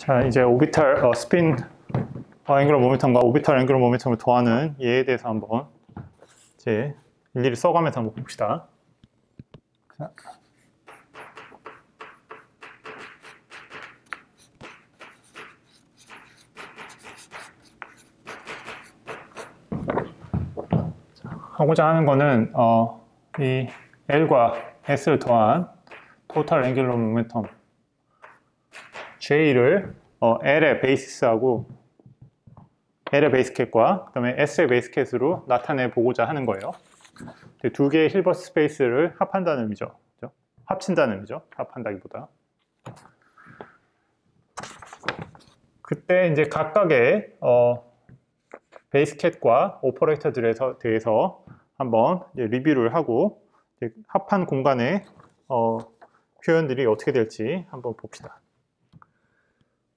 자, 이제 오비탈 스핀 앵귤러 모멘텀과 오비탈 앵귤러 모멘텀을 더하는 얘에 대해서 한번 이제 일일이 써가면서 한번 봅시다. 하고자 하는 거는 이 L과 S를 더한 토탈 앵귤러 모멘텀 J를 L의 베이시스하고 L의 베이스캣과 그다음에 S의 베이스캣으로 나타내 보고자 하는 거예요. 두 개의 힐버트 스페이스를 합한다는 의미죠. 그렇죠? 합친다는 의미죠. 합한다기보다. 그때 이제 각각의 베이스캣과 오퍼레이터들에 대해서 한번 이제 리뷰를 하고 이제 합한 공간의 표현들이 어떻게 될지 한번 봅시다.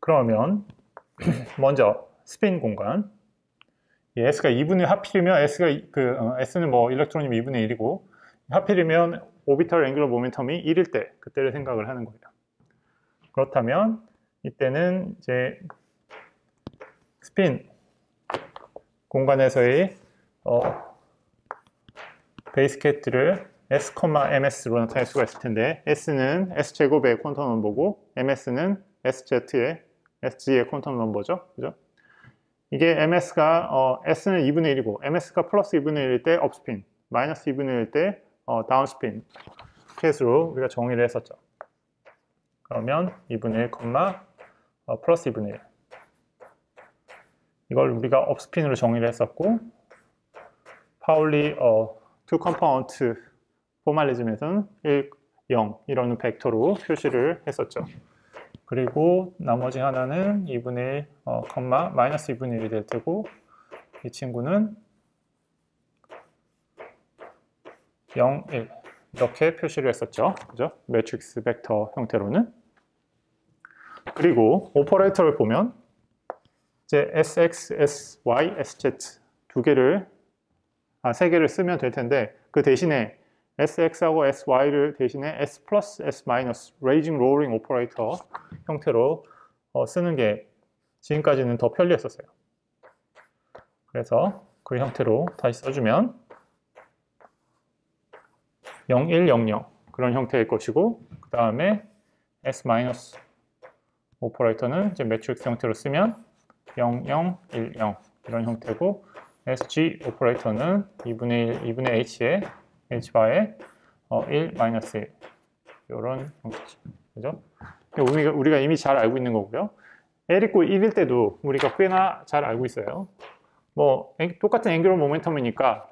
그러면 먼저 스핀 공간. S가 2분의 하필이면 S는 뭐 일렉트론이면 2분의 1이고 하필이면 오비탈 앵귤러 모멘텀이 1일 때 그때를 생각을 하는 거예요. 그렇다면 이때는 이제 스핀 공간에서의 베이스캣들을 S, MS로 나타낼 수가 있을 텐데 S는 S제곱의 퀀텀 넘버고 MS는 SG의 퀀텀 넘버죠. 그죠? 이게 MS가 S는 2분의 1이고 MS가 플러스 2분의 1일 때 업스핀, 마이너스 2분의 1일 때 다운스핀 캣으로 우리가 정의를 했었죠. 그러면 2분의 1, 플러스 2분의 1 이걸 우리가 업스핀으로 정의를 했었고 파울리 투 컴포넌트 포멀리즘에서는 1, 0 이러는 벡터로 표시를 했었죠. 그리고 나머지 하나는 2분의 1, 마이너스 2분의 1이 될 테고 이 친구는 0, 1 이렇게 표시를 했었죠. 그죠? 매트릭스 벡터 형태로는. 그리고 오퍼레이터를 보면 이제 SX, SY, SZ 세 개를 쓰면 될 텐데 그 대신에 SX하고 SY를 대신에 S 플러스 S 마이너스 레이징 로어링 오퍼레이터 형태로 쓰는 게 지금까지는 더 편리했었어요. 그래서 그 형태로 다시 써주면 0, 1, 0, 0 그런 형태일 것이고 그 다음에 S 마이너스 오퍼레이터는 이제 매트릭스 형태로 쓰면 0, 0, 1, 0 이런 형태고 SG 오퍼레이터는 2분의 H에 h바에 1, 마이너스 1 이런 형태죠. 그죠? 우리가 이미 잘 알고 있는 거고요. L 있고 1일 때도 우리가 꽤나 잘 알고 있어요. 뭐 똑같은 앵귤러 모멘텀이니까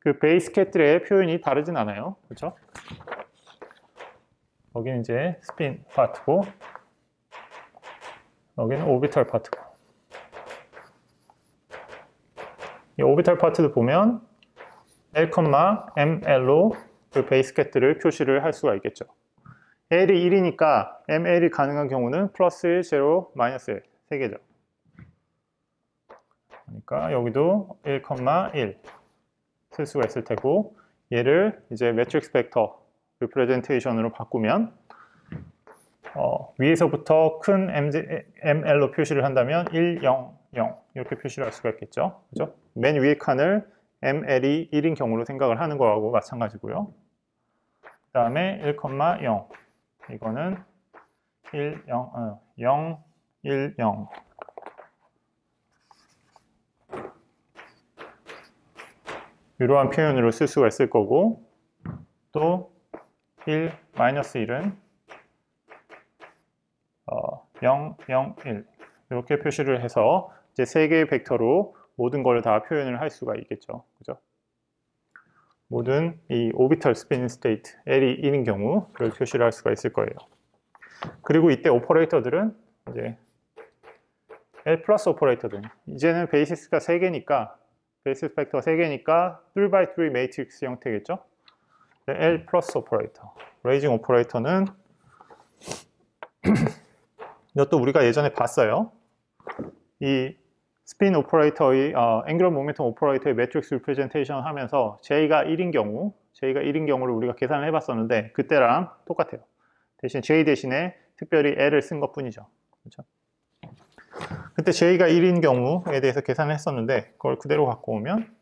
그 베이스캣들의 표현이 다르진 않아요. 그렇죠? 여기는 이제 스핀 파트고 여기는 오비탈 파트고 이 오비탈 파트도 보면 L, ML로 그 베이스캣들을 표시를 할 수가 있겠죠. L이 1이니까 ML이 가능한 경우는 플러스 1, 0, 마이너스 1, 세 개죠. 그러니까 여기도 1, 1 쓸 수가 있을 테고 얘를 이제 매트릭스 벡터 리프레젠테이션으로 바꾸면 위에서부터 큰 ML로 표시를 한다면 1, 0, 0 이렇게 표시를 할 수가 있겠죠. 그죠? 맨 위의 칸을 ML이 1인 경우로 생각을 하는 거하고 마찬가지고요. 그 다음에 1, 0 이거는 1, 0, 0, 1, 0 이러한 표현으로 쓸 수가 있을 거고 또 1, 마이너스 1은 0, 0, 1 이렇게 표시를 해서 이제 세 개의 벡터로 모든 걸 다 표현을 할 수가 있겠죠. 그죠? 모든 이 오비탈 스핀 스테이트 L이 1인 경우를 표시를 할 수가 있을 거예요. 그리고 이때 오퍼레이터들은 이제 L 플러스 오퍼레이터들 이제는 베이시스가 3개니까 베이시스 팩터가 3개니까 3x3 매트릭스 형태겠죠. L 플러스 오퍼레이터 레이징 오퍼레이터는 이것도 우리가 예전에 봤어요. 이 스핀 오퍼레이터의 앵귤러 모멘텀 오퍼레이터의 매트릭스 리프레젠테이션 하면서 J가 1인 경우를 우리가 계산을 해봤었는데 그때랑 똑같아요. 대신 J 대신에 특별히 L을 쓴 것뿐이죠. 그렇죠? 그때 j가 1인 경우에 대해서 계산을 했었는데 그걸 그대로 갖고 오면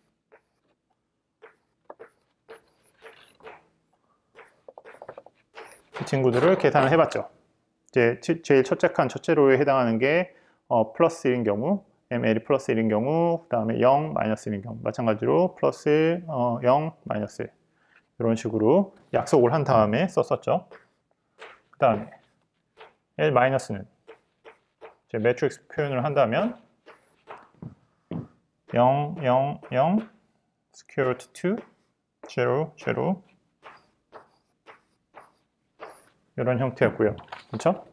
이 친구들을 계산을 해봤죠. 이제 제일 첫째 칸 첫째 로에 해당하는 게 플러스 1인 경우, ml이 플러스 1인 경우, 그 다음에 0, 마이너스 1인 경우 마찬가지로 플러스 1, 0, 마이너스 1 이런 식으로 약속을 한 다음에 썼었죠. 그 다음에 L 마이너스는 이제 매트릭스 표현을 한다면 0, 0, 0 square root 2, 0, 0 이런 형태였고요. 그렇죠?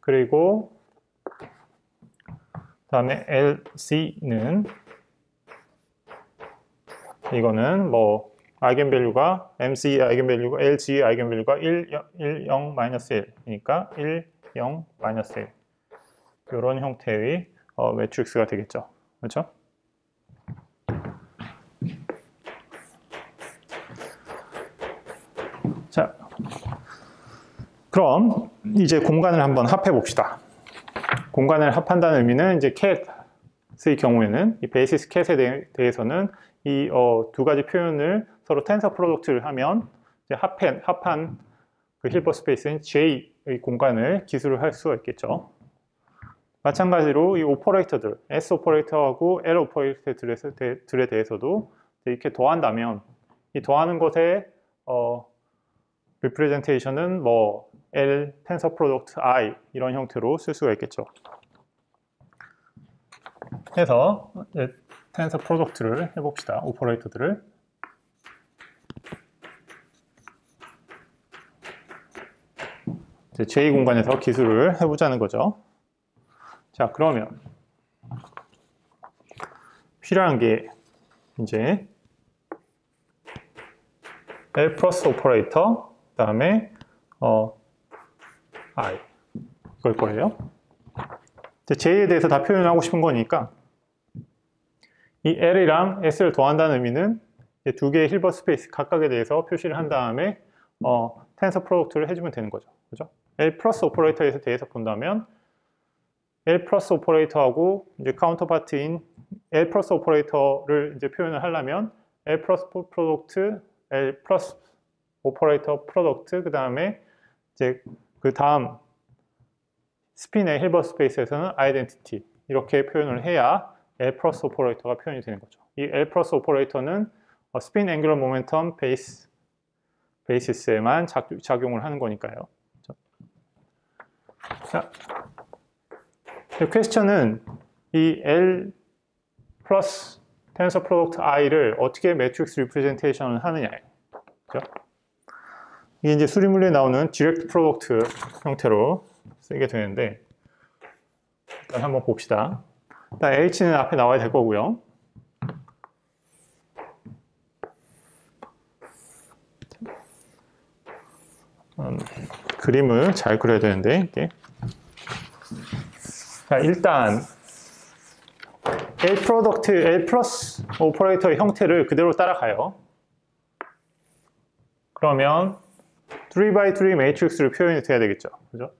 그리고 다음에 LC는 이거는 뭐 아이겐밸류가 MC 아이겐밸류가 LG 아이겐밸류가 1, 0, 마이너스 1이니까 1, 0, 마이너스 1 이런 형태의 매트릭스가 되겠죠. 그렇죠? 자, 그럼 이제 공간을 한번 합해 봅시다. 공간을 합한다는 의미는 이제 캣의 경우에는 이 베이시스 캣에 대해서는 이 두 가지 표현을 서로 텐서 프로덕트를 하면 이제 합한 그 힐버 스페이스인 J의 공간을 기술을 할 수가 있겠죠. 마찬가지로 이 오퍼레이터들 S 오퍼레이터하고 L 오퍼레이터들에 대해서도 이렇게 더한다면 이 더하는 것의 리프레젠테이션은 뭐 L, 텐서 프로덕트, I 이런 형태로 쓸 수가 있겠죠. 해서 텐서 프로덕트를 해봅시다. 오퍼레이터들을 이제 J 공간에서 기술을 해보자는 거죠. 자, 그러면 필요한 게 이제 L 플러스 오퍼레이터 그 다음에 I 이걸 거예요. J에 대해서 다 표현하고 싶은 거니까 이 L이랑 S를 더한다는 의미는 두 개의 힐버 스페이스 각각에 대해서 표시를 한 다음에 텐서 프로덕트를 해주면 되는 거죠. 그죠? L 플러스 오퍼레이터에 대해서 본다면 L 플러스 오퍼레이터하고 이제 카운터파트인 L 플러스 오퍼레이터를 이제 표현을 하려면 L 플러스 프로덕트, L 플러스 오퍼레이터 프로덕트 그 다음에 이제 그 다음 스핀의 힐버 스페이스에서는 아이덴티티 이렇게 표현을 해야 L 플러스 오퍼레이터가 표현이 되는 거죠. 이 L 플러스 오퍼레이터는 스핀 앵귤러 모멘텀 베이시스에만 작용을 하는 거니까요. 자, 퀘스천은 이 L 플러스 텐서 프로덕트 I를 어떻게 매트릭스 리프레젠테이션을 하느냐예요. 그렇죠? 이게 이제 수리물리에 나오는 디렉트 프로덕트 형태로 쓰게 되는데 일단 한번 봅시다. 일단 H는 앞에 나와야 될 거고요. 그림을 잘 그려야 되는데 이게. 자, 일단 L 프로덕트 L 플러스 오퍼레이터의 형태를 그대로 따라가요. 그러면 3x3 매트릭스로 표현이 돼야 되겠죠. 그죠?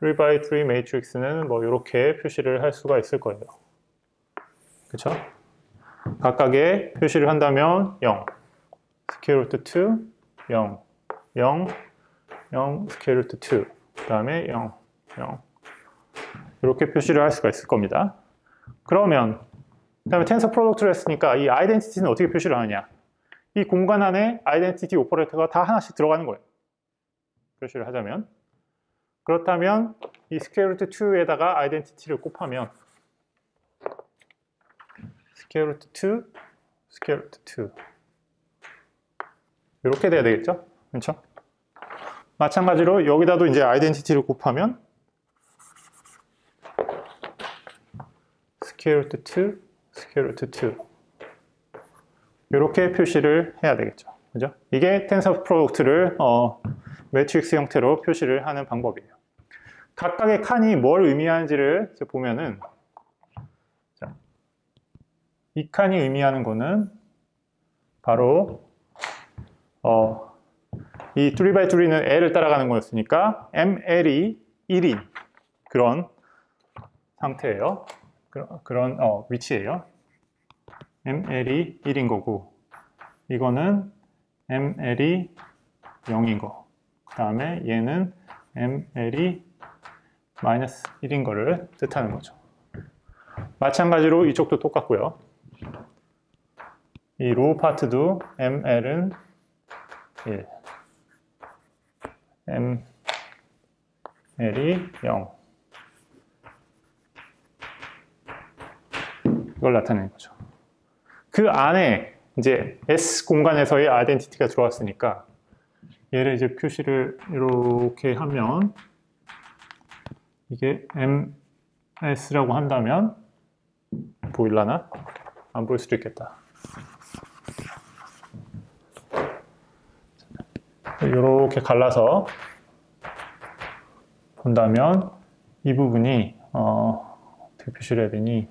3x3 매트릭스는 뭐 이렇게 표시를 할 수가 있을 거예요. 그쵸? 각각의 표시를 한다면 0, 스퀘어 루트 2, 0, 0, 0, 스퀘어 루트 2, 그 다음에 0, 0 이렇게 표시를 할 수가 있을 겁니다. 그러면 그 다음에 텐서 프로덕트를 했으니까 이 아이덴티티는 어떻게 표시를 하느냐? 이 공간 안에 아이덴티티 오퍼레이터가 다 하나씩 들어가는 거예요. 표시를 하자면 그렇다면 이 스퀘어 루트 2에다가 아이덴티티를 곱하면 스퀘어 루트 2, 스퀘어 루트 2 이렇게 돼야 되겠죠? 그렇죠? 마찬가지로 여기다도 이제 아이덴티티를 곱하면 스퀘어 루트 2, 스퀘어 루트 2 이렇게 표시를 해야 되겠죠. 그죠? 이게 텐서 프로덕트를 매트릭스 형태로 표시를 하는 방법이에요. 각각의 칸이 뭘 의미하는지를 보면은 자, 이 칸이 의미하는 거는 바로 이 3x3는 L을 따라가는 거였으니까 ML이 1인 그런 상태예요. 그런 위치예요. ML이 1인 거고, 이거는 ML이 0인 거, 그 다음에 얘는 ML이 마이너스 1인 거를 뜻하는 거죠. 마찬가지로 이쪽도 똑같고요. 이 로우 파트도 ML은 1, ML이 0, 이걸 나타내는 거죠. 그 안에 이제 S 공간에서의 아이덴티티가 들어왔으니까 얘를 이제 표시를 이렇게 하면, 이게 MS라고 한다면 보일라나? 안 보일 수도 있겠다. 이렇게 갈라서 본다면 이 부분이 어떻게 표시를 해야 되니?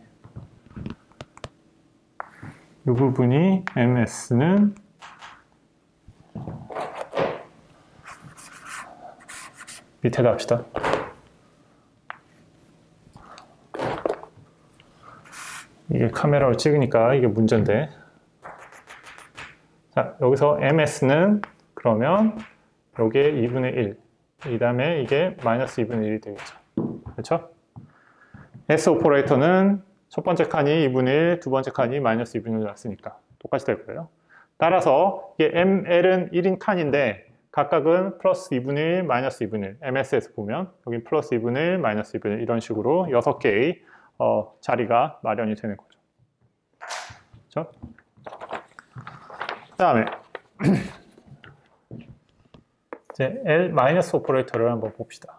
이 부분이 MS는 밑에다 합시다. 이게 카메라로 찍으니까 이게 문제인데, 자, 여기서 MS는 그러면 여기에 2분의 1, 이 다음에 이게 마이너스 2분의 1이 되겠죠. 그렇죠? S 오퍼레이터는 첫 번째 칸이 2분의 1, 두 번째 칸이 마이너스 2분의 1을 났으니까 똑같이 될 거예요. 따라서 이게 ML은 1인 칸인데 각각은 플러스 2분의 1, 마이너스 2분의 1, MS에서 보면 여긴 플러스 2분의 1, 마이너스 2분의 1 이런 식으로 6개의 자리가 마련이 되는 거죠. 그렇죠? 그 다음에 이제 L 마이너스 오퍼레이터를 한번 봅시다.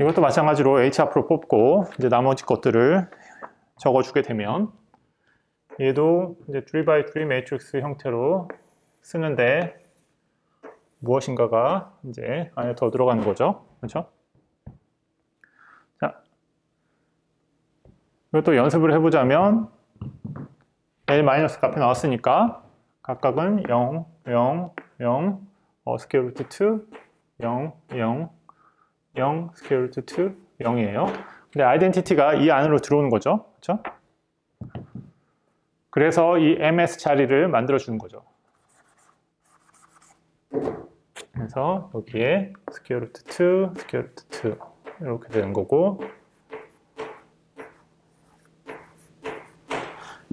이것도 마찬가지로 H 앞으로 뽑고 이제 나머지 것들을 적어주게 되면, 얘도 이제 3x3 매트릭스 형태로 쓰는데 무엇인가가 이제 안에 더 들어가는 거죠. 그렇죠? 자, 이것도 연습을 해보자면 L- 값이 나왔으니까 각각은 0, 0, 0, 스퀘어 루트 2, 0, 0, 0, 스퀘어 루트 2, 0이에요. 근데 아이덴티티가 이 안으로 들어오는 거죠. 그렇죠? 그래서 이 MS 자리를 만들어 주는 거죠. 그래서 여기에 스퀘어 루트 2, 스퀘어 루트 2 이렇게 되는 거고,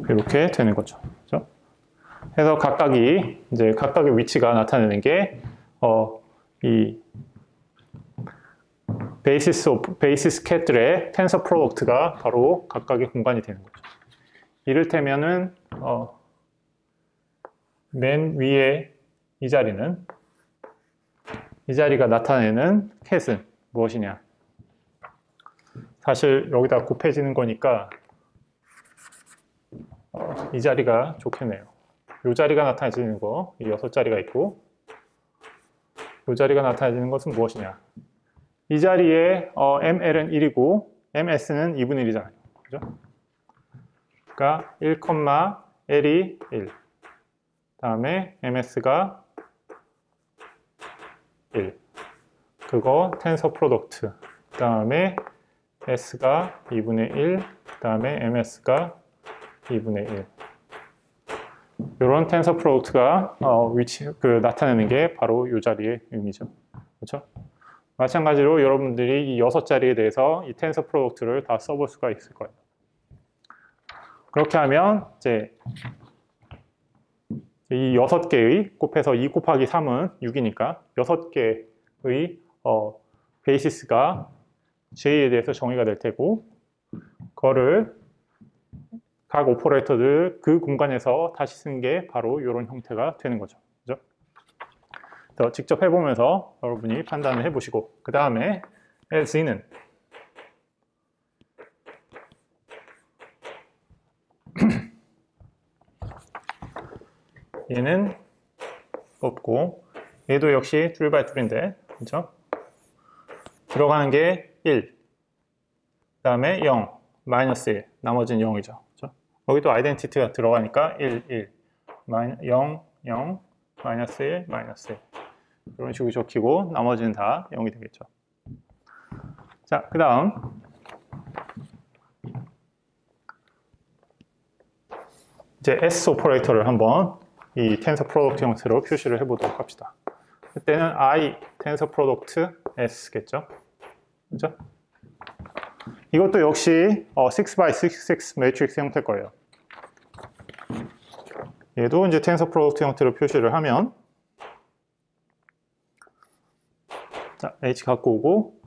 이렇게 되는 거죠. 그렇죠? 그래서 각각이 이제 각각의 위치가 나타내는 게 이 베이시스 캣들의 텐서 프로덕트가 바로 각각의 공간이 되는 거죠. 이를테면은 맨 위에 이 자리는, 이 자리가 나타내는 캣은 무엇이냐? 사실 여기다 곱해지는 거니까 이 자리가 좋겠네요. 이 자리가 나타내는 거, 이 6자리가 있고, 이 자리가 나타내는 것은 무엇이냐? 이 자리에 ML은 1이고 MS는 2분의 1이잖아요. 그죠? 그러니까 1, L이 1, 다음에 MS가 1, 그거 텐서 프로덕트, 그 다음에 S가 2분의 1, 그 다음에 MS가 2분의 1, 이런 텐서 프로덕트가 나타내는 게 바로 이 자리의 의미죠. 그렇죠? 마찬가지로 여러분들이 이 6자리에 대해서 이 텐서 프로덕트를 다 써볼 수가 있을 거예요. 그렇게 하면 이제 이 6개의, 곱해서 2 곱하기 3은 6이니까 6개의 베이시스가 J에 대해서 정의가 될 테고, 그거를 각 오퍼레이터들 그 공간에서 다시 쓰는 게 바로 이런 형태가 되는 거죠. 그죠? 그래서 직접 해보면서 여러분이 판단을 해보시고, 그 다음에 LZ는 얘는 없고, 얘도 역시 3x3인데, 그렇죠? 들어가는 게 1, 그 다음에 0, 마이너스 1, 나머지는 0이죠. 그렇죠? 거기도 아이덴티티가 들어가니까 1, 1, 0, 0, 마이너스 1, 마이너스 1 이런 식으로 적히고 나머지는 다 0이 되겠죠. 자, 그 다음 이제 S 오퍼레이터를 한번 이 텐서 프로덕트 형태로 표시를 해보도록 합시다. 그때는 I 텐서 프로덕트 S겠죠. 그죠? 이것도 역시 6x6 매트릭스 형태일 거예요. 얘도 이제 텐서 프로덕트 형태로 표시를 하면, 자, H 갖고 오고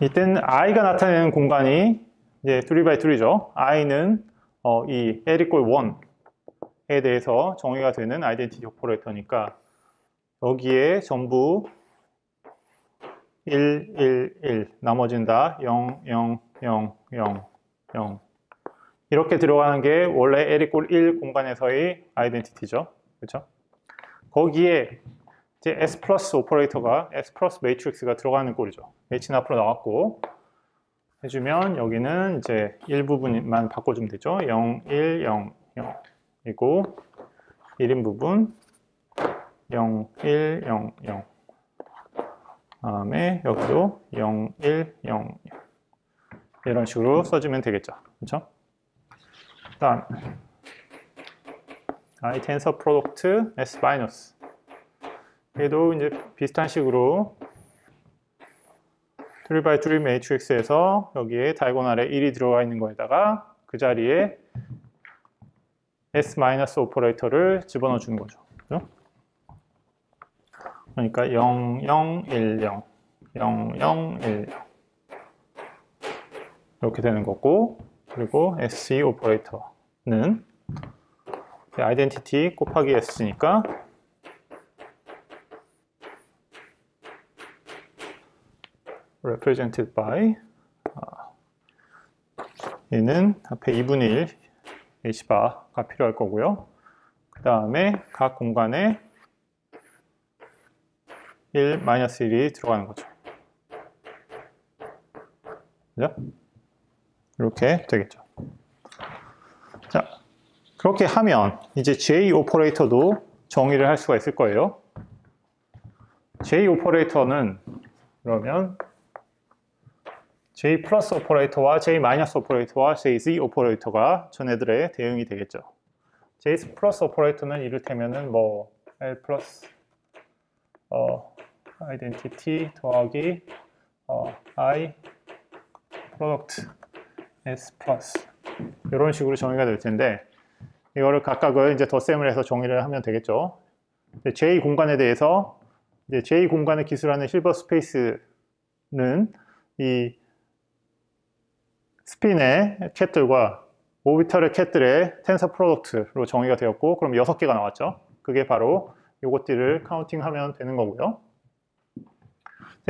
이때는 I가 나타내는 공간이 이제 3x3죠. I는 이 L=1 에 대해서 정의가 되는 아이덴티티 오퍼레이터니까 여기에 전부 1, 1, 1 나머지는 다 0, 0, 0, 0, 0 이렇게 들어가는 게 원래 L=1 공간에서의 아이덴티티죠. 그렇죠? 거기에 이제 S 플러스 오퍼레이터가 S 플러스 매트릭스가 들어가는 꼴이죠. H는 앞으로 나왔고 해주면 여기는 이제 일부분만 바꿔주면 되죠. 0, 1, 0, 0 이고 1인 부분 0, 1, 0, 0 다음에 여기도 0, 1, 0, 0 이런 식으로 써주면 되겠죠. 그렇죠? 다음 I 텐서 프로덕트 S 마이너스 얘도 이제 비슷한 식으로 3x3 매트릭스에서 여기에 다이고널에 1이 들어가 있는 거에다가 그 자리에 S 마이너스 오퍼레이터를 집어넣어 주는 거죠. 그렇죠? 그러니까 0, 0, 1, 0, 0, 0, 1, 0 이렇게 되는 거고, 그리고 SE 오퍼레이터는 아이덴티티 곱하기 S니까 represented by 얘는 앞에 2분의 1 H바가 필요할 거고요. 그 다음에 각 공간에 1-1이 들어가는 거죠. 그죠? 이렇게 되겠죠. 자, 그렇게 하면 이제 J 오퍼레이터도 정의를 할 수가 있을 거예요. J 오퍼레이터는 그러면 J 플러스 오퍼레이터와 J 마이너스 오퍼레이터와 JZ 오퍼레이터가 전애들의 대응이 되겠죠. J 플러스 오퍼레이터는 이를테면은 뭐 L 플러스 아이덴티티 더하기 I 프로덕트 S 플러스 이런 식으로 정의가 될 텐데 이거를 각각을 이제 덧셈을 해서 정의를 하면 되겠죠. J 공간에 대해서 이제 J 공간을 기술하는 실버 스페이스는 이 스핀의 캣들과 오비털의 캣들의 텐서 프로덕트로 정의가 되었고, 그럼 6개가 나왔죠. 그게 바로 요것들을 카운팅하면 되는 거고요.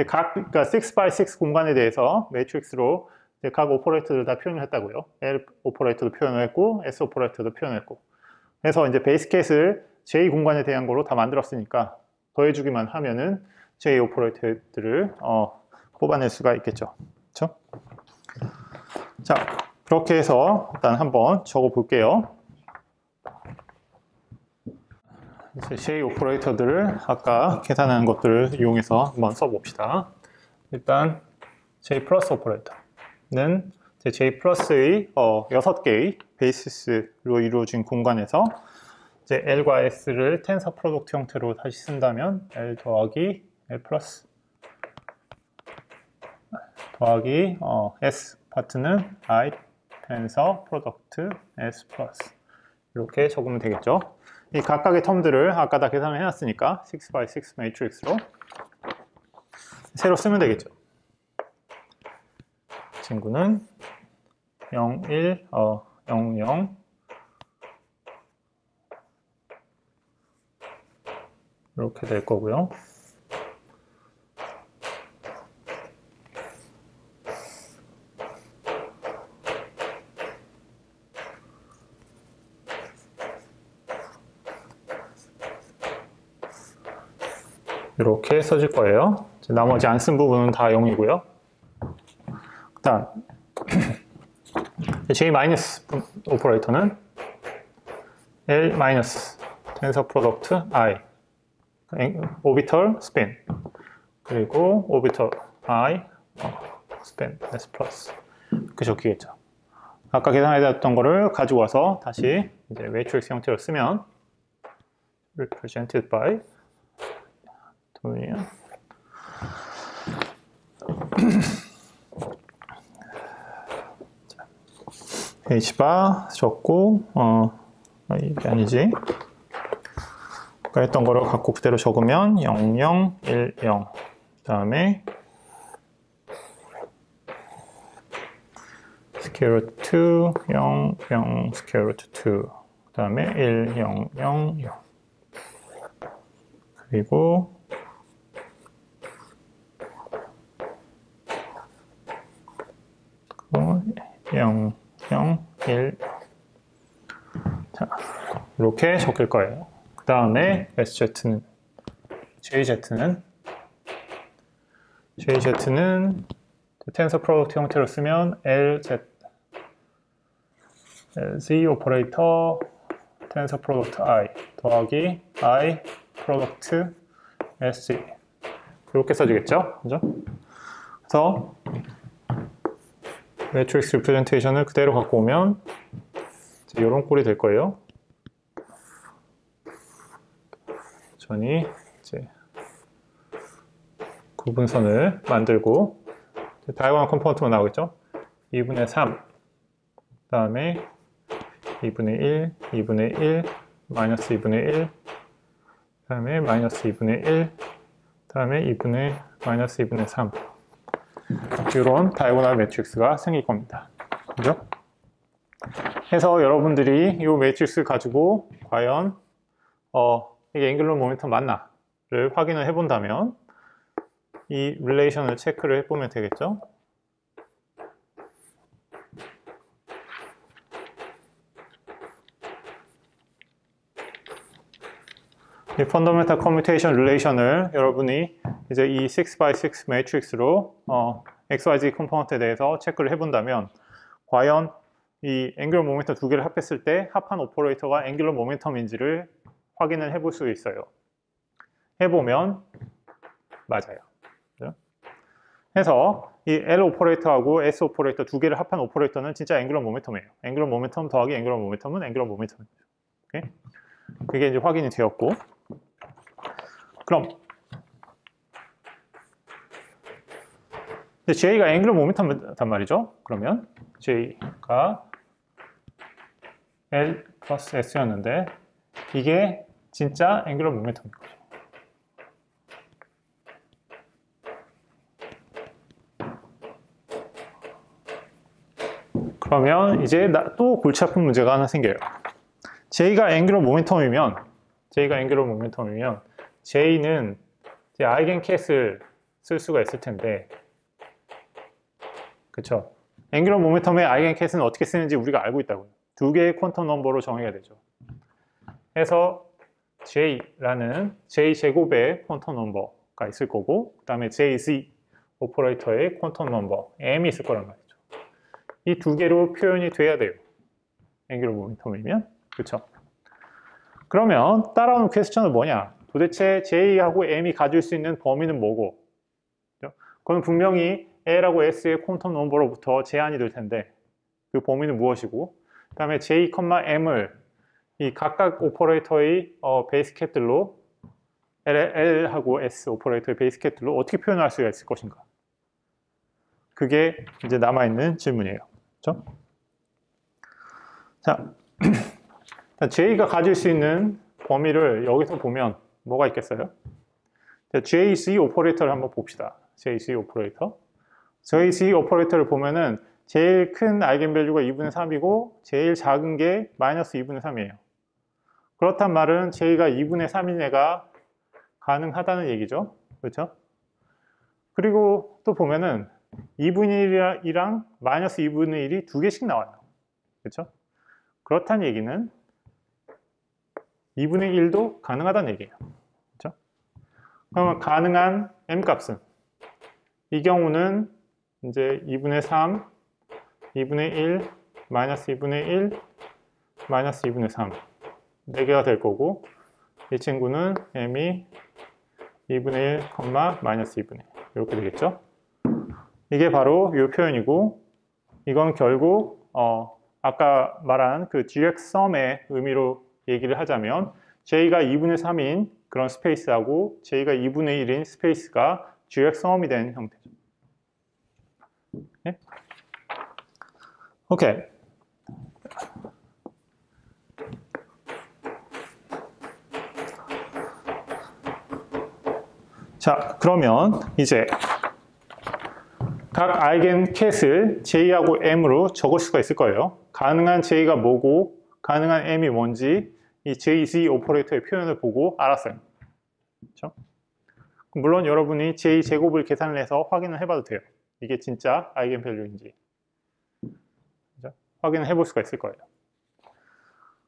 각, 그러니까 6x6 공간에 대해서 매트릭스로 각 오퍼레이터를 다 표현을 했다고요. L 오퍼레이터도 표현을 했고, S 오퍼레이터도 표현을 했고. 그래서 이제 베이스 캣을 J 공간에 대한 거로 다 만들었으니까 더해주기만 하면은 J 오퍼레이터들을 뽑아낼 수가 있겠죠. 그렇죠? 자, 그렇게 해서 일단 한번 적어 볼게요. 이제 J 오퍼레이터들을 아까 계산한 것들을 이용해서 한번 써봅시다. 일단 J 플러스 오퍼레이터는 J 플러스의 6개의 베이시스로 이루어진 공간에서 이제 L과 S를 텐서 프로덕트 형태로 다시 쓴다면 L 더하기 L 플러스 더하기 S 파트는 I 텐서 프로덕트 S 플러스 이렇게 적으면 되겠죠. 이 각각의 텀들을 아까 다 계산을 해놨으니까 6x6 매트릭스로 새로 쓰면 되겠죠. 친구는 0, 1, 0, 0 이렇게 될 거고요. 이렇게 써질 거예요. 이제 나머지 안 쓴 부분은 다 0이고요. 일단 J- 오퍼레이터는 L- 텐서 프로덕트 I 오비털 스핀 그리고 오비털 I 스핀 S 플러스 이렇게 적히겠죠. 아까 계산해놨던 거를 가지고 와서 다시 이제 매트릭스 형태로 쓰면 represented by H바 적고 이게 아니지 아까 했던 거를 갖고 그대로 적으면 0010 그 다음에 square root 2 00 square root 2 그 다음에 1000 그리고 자, 이렇게 적힐 거예요. 그 다음에 JZ는 텐서 프로덕트 형태로 쓰면 LZ 오퍼레이터 텐서 프로덕트 I 더하기 I 프로덕트 SZ 이렇게 써지겠죠? 그죠? 그래서 매트릭스 리프레젠테이션을 그대로 갖고 오면 이런 꼴이 될 거예요. 전이 이제 구분선을 만들고 다이아고널 컴포넌트만 나오겠죠. 2분의 3 그 다음에 2분의 1 2분의 1 마이너스 2분의 1 그 다음에 마이너스 2분의 1 그 다음에 2분의 마이너스 2분의 3 이런 다이아고널 매트릭스가 생길 겁니다. 그죠? 해서 여러분들이 이 매트릭스 가지고 과연 이게 앵귤러 모멘텀 맞나를 확인을 해본다면 이 릴레이션을 체크를 해보면 되겠죠. 이 펀더멘탈 커뮤테이션 릴레이션을 여러분이 이제 이 6x6 매트릭스로 XYZ 컴포넌트에 대해서 체크를 해본다면 과연 이 앵귤러 모멘텀 두 개를 합했을 때 합한 오퍼레이터가 앵귤러 모멘텀인지를 확인을 해볼 수 있어요. 해보면 맞아요. 그죠? 해서 이 L 오퍼레이터하고 S 오퍼레이터 두 개를 합한 오퍼레이터는 진짜 앵귤러 모멘텀이에요. 앵귤러 모멘텀 더하기 앵귤러 모멘텀은 앵귤러 모멘텀이죠. 오케이? 그게 이제 확인이 되었고 그럼 J가 앵귤러 모멘텀이란 말이죠. 그러면 J가 L 플러스 S였는데 이게 진짜 앵귤러 모멘텀인 거죠. 그러면 이제 또 골치 아픈 문제가 하나 생겨요. J가 앵귤러 모멘텀이면 J는 아이겐캣을 쓸 수가 있을 텐데 그쵸? 앵귤러 모멘텀의 아이겐캣은 어떻게 쓰는지 우리가 알고 있다고요. 두 개의 퀀텀 넘버로 정해야 되죠. 해서 J제곱의 퀀텀 넘버가 있을 거고 그 다음에 JZ 오퍼레이터의 퀀텀 넘버 M이 있을 거란 말이죠. 이 두 개로 표현이 돼야 돼요. 앵귤러 모멘텀이면 그쵸? 그러면 따라오는 퀘스천은 뭐냐? 도대체 J하고 M이 가질 수 있는 범위는 뭐고? 그쵸? 그건 분명히 L하고 S의 퀀텀 넘버로부터 제한이 될 텐데 그 범위는 무엇이고 그 다음에 J, M을 이 각각 오퍼레이터의 베이스캣들로 L하고 S 오퍼레이터의 베이스캣들로 어떻게 표현할 수가 있을 것인가? 그게 이제 남아있는 질문이에요. 그렇죠? 자, J가 가질 수 있는 범위를 여기서 보면 뭐가 있겠어요? JC 오퍼레이터를 한번 봅시다. JC 오퍼레이터 JC 오퍼레이터를 보면은 제일 큰 아이겐밸류가 2분의 3이고 제일 작은 게 마이너스 2분의 3이에요. 그렇단 말은 J가 2분의 3인 애가 가능하다는 얘기죠. 그렇죠? 그리고 또 보면은 2분의 1이랑 마이너스 2분의 1이 두 개씩 나와요. 그렇죠? 그렇다는 얘기는 2분의 1도 가능하다는 얘기예요. 그렇죠? 그러면 가능한 M값은 이 경우는 이제 2분의 3, 2분의 1, 마이너스 2분의 1, 마이너스 2분의 3 네 개가 될 거고, 이 친구는 m이 2분의 1, 마이너스 2분의 1 이렇게 되겠죠. 이게 바로 이 표현이고, 이건 결국 아까 말한 그 GX썸의 의미로 얘기를 하자면 J가 2분의 3인 그런 스페이스하고 J가 2분의 1인 스페이스가 GX썸이 된 형태죠. 네? 오케이. 자, 그러면 이제 각 아이겐캣을 J하고 M으로 적을 수가 있을 거예요. 가능한 J가 뭐고 가능한 M이 뭔지 이 JZ 오퍼레이터의 표현을 보고 알았어요. 그렇죠? 물론 여러분이 J제곱을 계산을 해서 확인을 해봐도 돼요. 이게 진짜 아이겐밸류인지 확인을 해볼 수가 있을 거예요.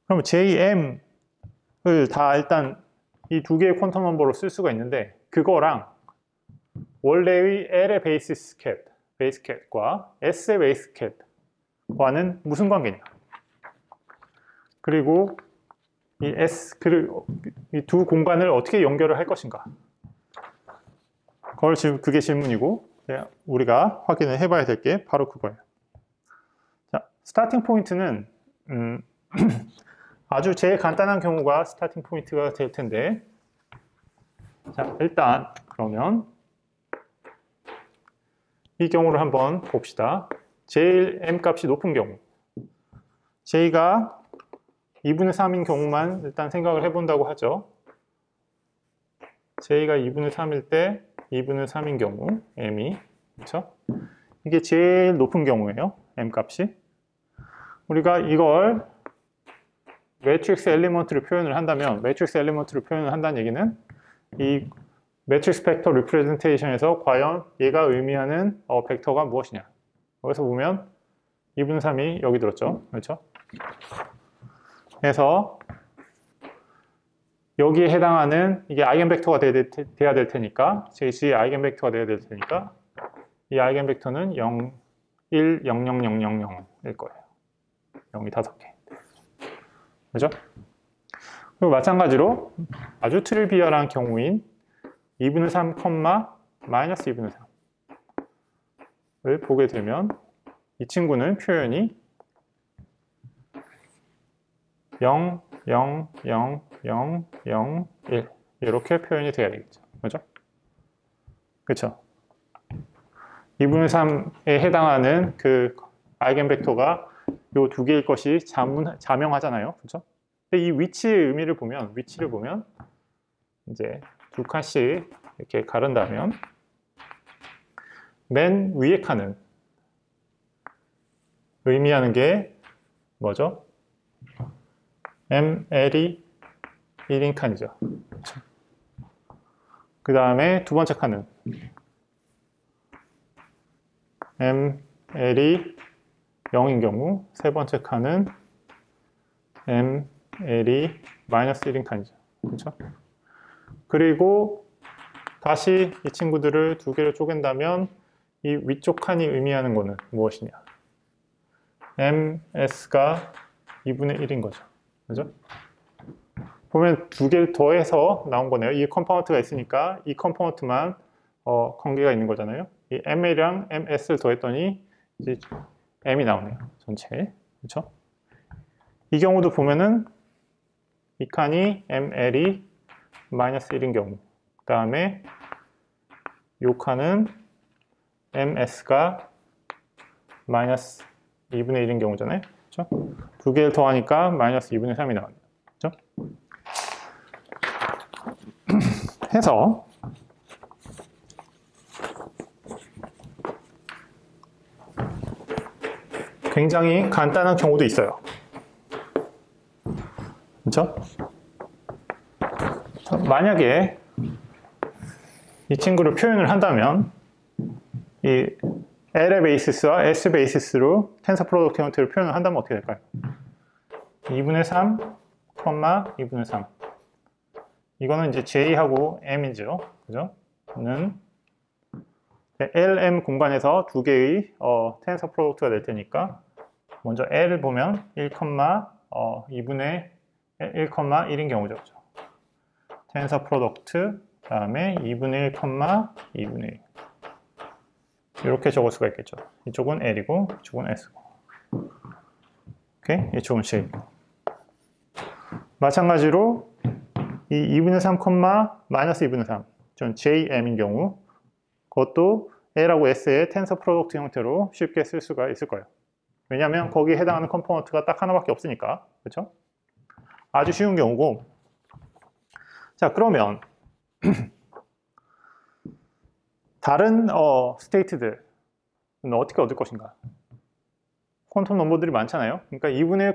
그럼 JM을 다 일단 이 두 개의 퀀텀 넘버로 쓸 수가 있는데, 그거랑 원래의 L의 베이스캣과 S의 베이스캣과는 무슨 관계냐, 그리고 이 S, 이 두 공간을 어떻게 연결을 할 것인가, 그게 질문이고, 우리가 확인을 해봐야 될 게 바로 그거예요. 자, 스타팅 포인트는 아주 제일 간단한 경우가 스타팅 포인트가 될 텐데, 자, 일단 그러면 이 경우를 한번 봅시다. 제일 m값이 높은 경우, j가 2분의 3인 경우만 일단 생각을 해본다고 하죠. j가 2분의 3일 때 2분의 3인 경우 m이, 그렇죠? 이게 제일 높은 경우예요, m값이. 우리가 이걸 매트릭스 엘리먼트를 표현을 한다면, 매트릭스 엘리먼트를 표현을 한다는 얘기는 이 매트릭스 벡터 리프레젠테이션에서 과연 얘가 의미하는 벡터가 무엇이냐. 여기서 보면 2분의 3이 여기 들었죠, 그렇죠? 그래서 여기에 해당하는 이게 아이겐벡터가 돼야 될 테니까, JC의 아이겐벡터가 돼야 될 테니까 이 아이겐벡터는 0, 1, 0, 0, 0, 0, 0일 거예요. 0이 5개. 그죠? 그리고 마찬가지로 아주 트리비얼한 경우인 2분의 3, 마이너스 2분의 3을 보게 되면 이 친구는 표현이 0, 0, 0, 0, 0, 1 이렇게 표현이 돼야 되겠죠. 그죠? 그쵸? 2분의 3에 해당하는 그 아이겐벡터가 요 두 개일 것이 자명하잖아요. 그죠? 근데 이 위치의 의미를 보면, 위치를 보면 이제 두 칸씩 이렇게 가른다면 맨 위에 칸은 의미하는 게 뭐죠? ML이 1인 칸이죠. 그 다음에 두 번째 칸은 ML이 0인 경우, 세 번째 칸은 ML이 마이너스 1인 칸이죠. 그렇죠? 그리고 다시 이 친구들을 두 개를 쪼갠다면 이 위쪽 칸이 의미하는 거는 무엇이냐? MS가 2분의 1인 거죠. 그죠? 보면 두 개를 더해서 나온 거네요. 이 컴포넌트가 있으니까 이 컴포넌트만 관계가 있는 거잖아요. 이 ML이랑 MS를 더했더니 이제 M이 나오네요, 전체. 그렇죠? 이 경우도 보면은 이 칸이 ML이 마이너스 1인 경우, 그 다음에 요 칸은 MS가 마이너스 2분의 1인 경우잖아요. 그렇죠? 두 개를 더하니까 마이너스 2분의 3이 나옵니다. 그렇죠? 해서 굉장히 간단한 경우도 있어요. 그렇죠? 만약에 이 친구를 표현을 한다면 이 L의 베이시스와 S 베이시스로 텐서 프로덕트 형태를 표현을 한다면 어떻게 될까요? 2분의 3, 2분의 3. 이거는 이제 J하고 M이죠. 그죠? 는 L, M 공간에서 두 개의 텐서 프로덕트가 될 테니까 먼저 L을 보면 1,2분의 1,1인 경우죠. 텐서 프로덕트 다음에 2분의 1,2분의 1 이렇게 적을 수가 있겠죠. 이쪽은 L이고 이쪽은 S고 오케이? 이쪽은 C. 마찬가지로 이 2분의 3, 마이너스 2분의 3 전 JM인 경우 그것도 A하고 S의 텐서 프로덕트 형태로 쉽게 쓸 수가 있을 거예요. 왜냐하면 거기에 해당하는 컴포넌트가 딱 하나밖에 없으니까. 그렇죠? 아주 쉬운 경우고. 자, 그러면 다른 스테이트들은 어떻게 얻을 것인가? 퀀텀 넘버들이 많잖아요. 그러니까 2분의 1,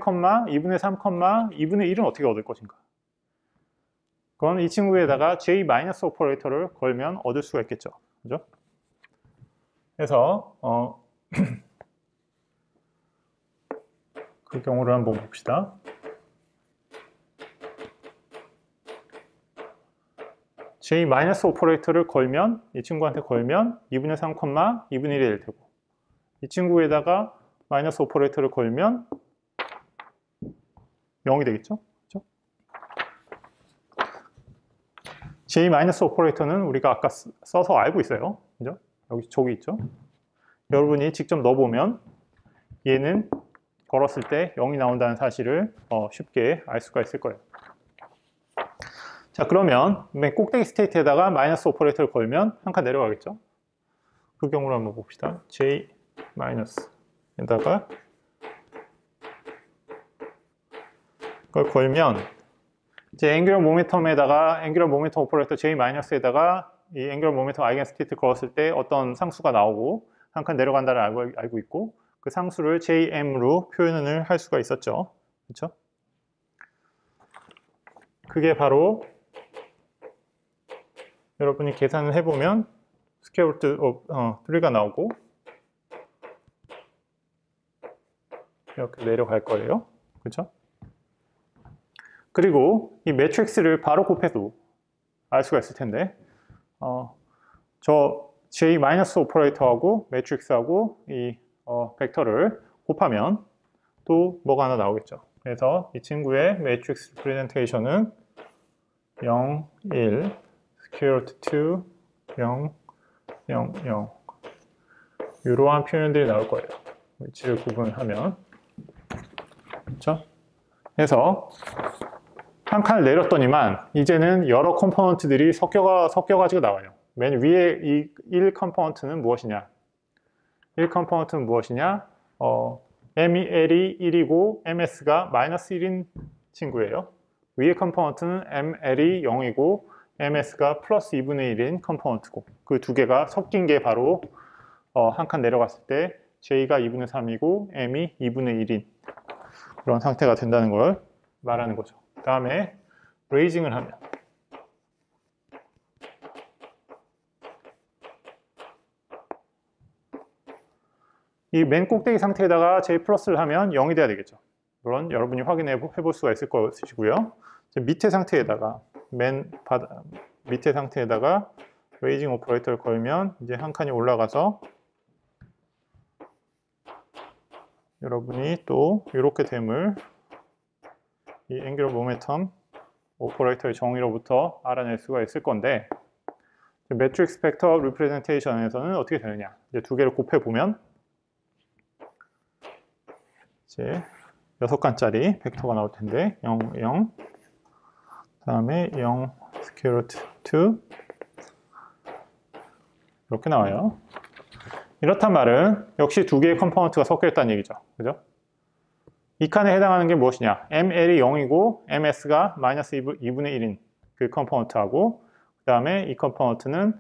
2분의 3, 2분의 1은 어떻게 얻을 것인가? 그건 이 친구에다가 J-오퍼레이터를 걸면 얻을 수가 있겠죠. 그죠? 그래서 그 경우를 한번 봅시다. J-오퍼레이터를 걸면 이 친구한테 걸면 2분의 3, 2분의 1이 될 테고 이 친구에다가 마이너스 오퍼레이터를 걸면 0이 되겠죠? 그렇죠? J-오퍼레이터는 우리가 아까 써서 알고 있어요. 그죠? 여기 저기 있죠? 여러분이 직접 넣어보면 얘는 걸었을 때 0이 나온다는 사실을 쉽게 알 수가 있을 거예요. 자, 그러면 맨 꼭대기 스테이트에다가 마이너스 오퍼레이터를 걸면 한 칸 내려가겠죠? 그 경우를 한번 봅시다. J 마이너스에다가 그걸 걸면 이제 앵귤러 모멘텀에다가 앵귤러 모멘텀 오퍼레이터 J 마이너스에다가 이 앵귤러 모멘텀 아이겐 스테이트 걸었을 때 어떤 상수가 나오고 한 칸 내려간다를 알고 있고 그 상수를 JM로 표현을 할 수가 있었죠. 그렇죠? 그게 바로 여러분이 계산을 해보면 스퀘어 루트 3가 나오고 이렇게 내려갈 거예요. 그렇죠? 그리고 이 매트릭스를 바로 곱해도 알 수가 있을 텐데 저 J-오퍼레이터하고 매트릭스하고 이 벡터를 곱하면 또 뭐가 하나 나오겠죠. 그래서 이 친구의 매트릭스 리프레젠테이션은 0, 1, 스퀘어 루트 2, 0, 0, 0 이러한 표현들이 나올 거예요. 위치를 구분하면. 그렇죠? 그래서 한 칸을 내렸더니만 이제는 여러 컴포넌트들이 섞여가지고 나와요. 맨 위에 이 1 컴포넌트는 무엇이냐? 1 컴포넌트는 무엇이냐? ML이 1이고 MS가 마이너스 1인 친구예요. 위의 컴포넌트는 ML이 0이고 MS가 플러스 2분의 1인 컴포넌트고 그 두 개가 섞인 게 바로 한 칸 내려갔을 때 J가 2분의 3이고 M이 2분의 1인 그런 상태가 된다는 걸 말하는 거죠. 그 다음에 레이징을 하면 이 맨 꼭대기 상태에다가 J 플러스를 하면 0이 돼야 되겠죠. 물론 여러분이 확인해 볼 수가 있을 것이고요. 밑에 상태에다가 밑에 상태에다가 레이징 오퍼레이터를 걸면 이제 한 칸이 올라가서 여러분이 또 이렇게 됨을 이 앵귤러 모멘텀 오퍼레이터의 정의로부터 알아낼 수가 있을 건데 매트릭스 벡터 리프레젠테이션에서는 어떻게 되느냐? 이제 두 개를 곱해 보면 이제 6칸짜리 벡터가 나올 텐데 0, 0 다음에 0 스퀘어 루트 2 이렇게 나와요. 이렇단 말은 역시 두 개의 컴포넌트가 섞여있다는 얘기죠. 그죠? 이 칸에 해당하는 게 무엇이냐? ML이 0이고 MS가 마이너스 2분의 1인 그 컴포넌트하고 그 다음에 이 컴포넌트는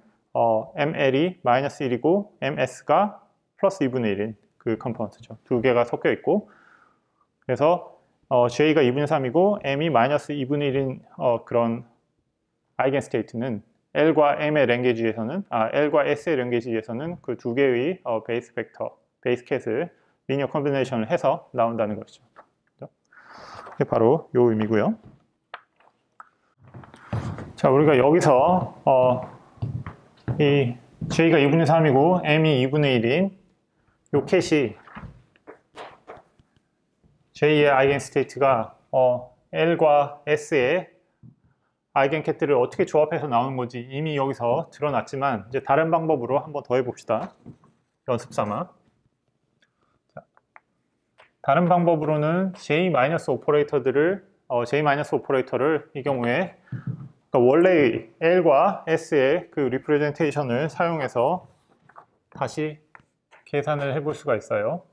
ML이 마이너스 1이고 MS가 플러스 2분의 1인 그 컴포넌트죠. 두 개가 섞여 있고 그래서 J가 2분의 3이고 M이 마이너스 2분의 1인 그런 아이겐 스테이트는 L과 S의 랭귀지에서는 그 두 개의 베이스 벡터, 베이스 캣을 리니어 컨비네이션을 해서 나온다는 것이죠. 그렇죠? 그게 바로 이 의미고요. 자, 우리가 여기서 이 J가 2분의 3이고 M이 2분의 1인 요 캣이 J의 아이겐스테이트가 L과 S의 아이겐캐틀을 어떻게 조합해서 나오는 건지 이미 여기서 드러났지만 이제 다른 방법으로 한번 더 해봅시다. 연습삼아. 다른 방법으로는 J-오퍼레이터들을 J-오퍼레이터를 이 경우에 그러니까 원래의 L과 S의 그 리프레젠테이션을 사용해서 다시 계산을 해볼 수가 있어요.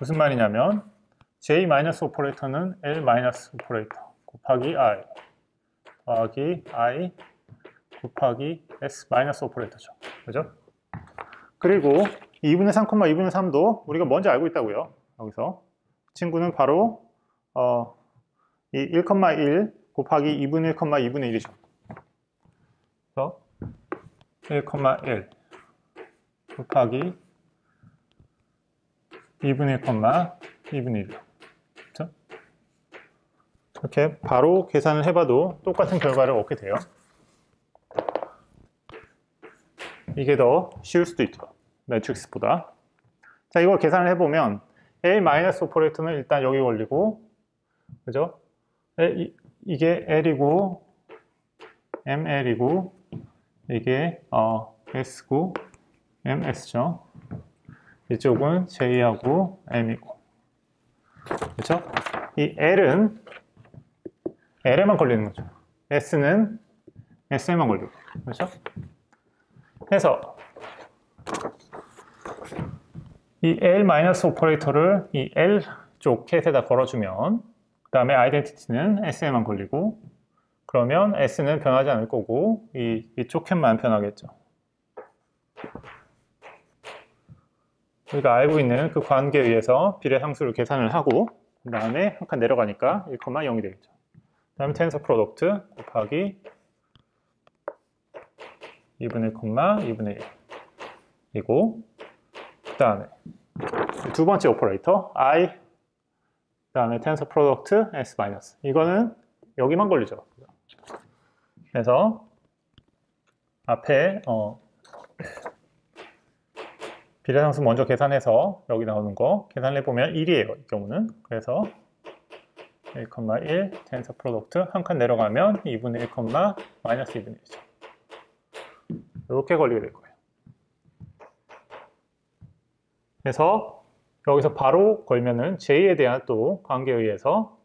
무슨 말이냐면 J-오퍼레이터는 L-오퍼레이터 곱하기 I 더하기 I 곱하기 S-오퍼레이터죠. 그죠? 그리고 2분의 3, 2분의 3도 우리가 뭔지 알고 있다고요. 여기서 친구는 바로 이 1,1 곱하기 2분의 1, 2분의 1이죠. 그래서 1,1 곱하기 2분의 1, 2분의 1. 그렇죠? 이렇게 바로 계산을 해봐도 똑같은 결과를 얻게 돼요. 이게 더 쉬울 수도 있죠. 매트릭스보다. 자, 이걸 계산을 해보면 A 마이너스 오퍼레이터는 일단 여기 걸리고, 그죠? 이게 L이고, ML이고, 이게 S고, MS죠. 이쪽은 J하고 M이고. 그렇죠? 이 L은 L에만 걸리는 거죠. S는 S에만 걸리고. 그렇죠? 그래서 이 L-오퍼레이터를 이 L 쪽 캣에다 걸어주면 그 다음에 아이덴티티는 S에만 걸리고, 그러면 S는 변하지 않을 거고 이쪽 캣만 변하겠죠. 우리가 알고 있는 그 관계에 의해서 비례상수를 계산을 하고 그 다음에 한 칸 내려가니까 1,0이 되겠죠. 그 다음에 텐서 프로덕트 곱하기 2분의 1, 2분의 1이고, 그 다음에 두 번째 오퍼레이터 I 그 다음에 텐서 프로덕트 S 마이너스, 이거는 여기만 걸리죠. 그래서 앞에 비례상수 먼저 계산해서 여기 나오는 거 계산해 보면 1이에요. 이 경우는. 그래서 1,1 텐서 프로덕트 한 칸 내려가면 2분의 1, 마이너스 2분의 1이죠. 이렇게 걸리게 될 거예요. 그래서 여기서 바로 걸면은 J에 대한 또 관계에 의해서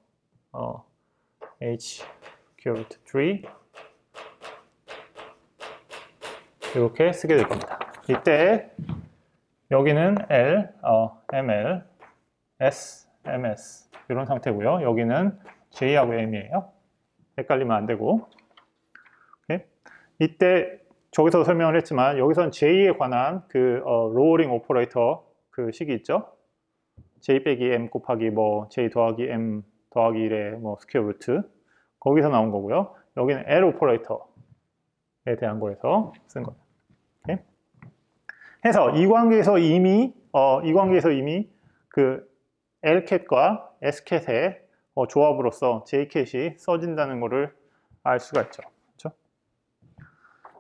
H 큐브드 3 이렇게 쓰게 될 겁니다. 이때 여기는 L, ML, S, MS 이런 상태고요. 여기는 J하고 M이에요. 헷갈리면 안 되고. 오케이? 이때 저기서 설명을 했지만 여기서는 J에 관한 그 로어링 오퍼레이터 그 식이 있죠. J 빼기 M 곱하기 뭐 J 더하기 M 더하기 1의 뭐 스퀘어 루트, 거기서 나온 거고요. 여기는 L 오퍼레이터에 대한 거에서 쓴 거예요. 해서 이 관계에서 이미 그 L캣과 S캣의 조합으로서 J캣이 써진다는 것을 알 수가 있죠. 그렇죠?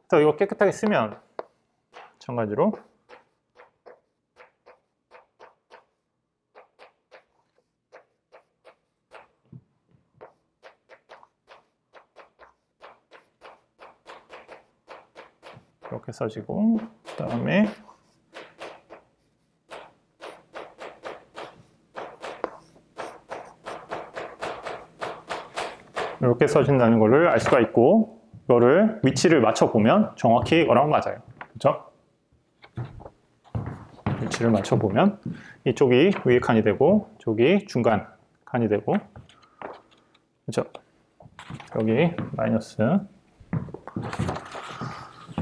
그래서 이거 깨끗하게 쓰면 마찬가지로 이렇게 써지고, 그 다음에 이렇게 써진다는 것을 알 수가 있고, 이거를 위치를 맞춰보면 정확히 이거랑 맞아요. 그렇죠? 위치를 맞춰보면 이쪽이 위에 칸이 되고, 이쪽이 중간 칸이 되고, 그렇죠? 여기 마이너스.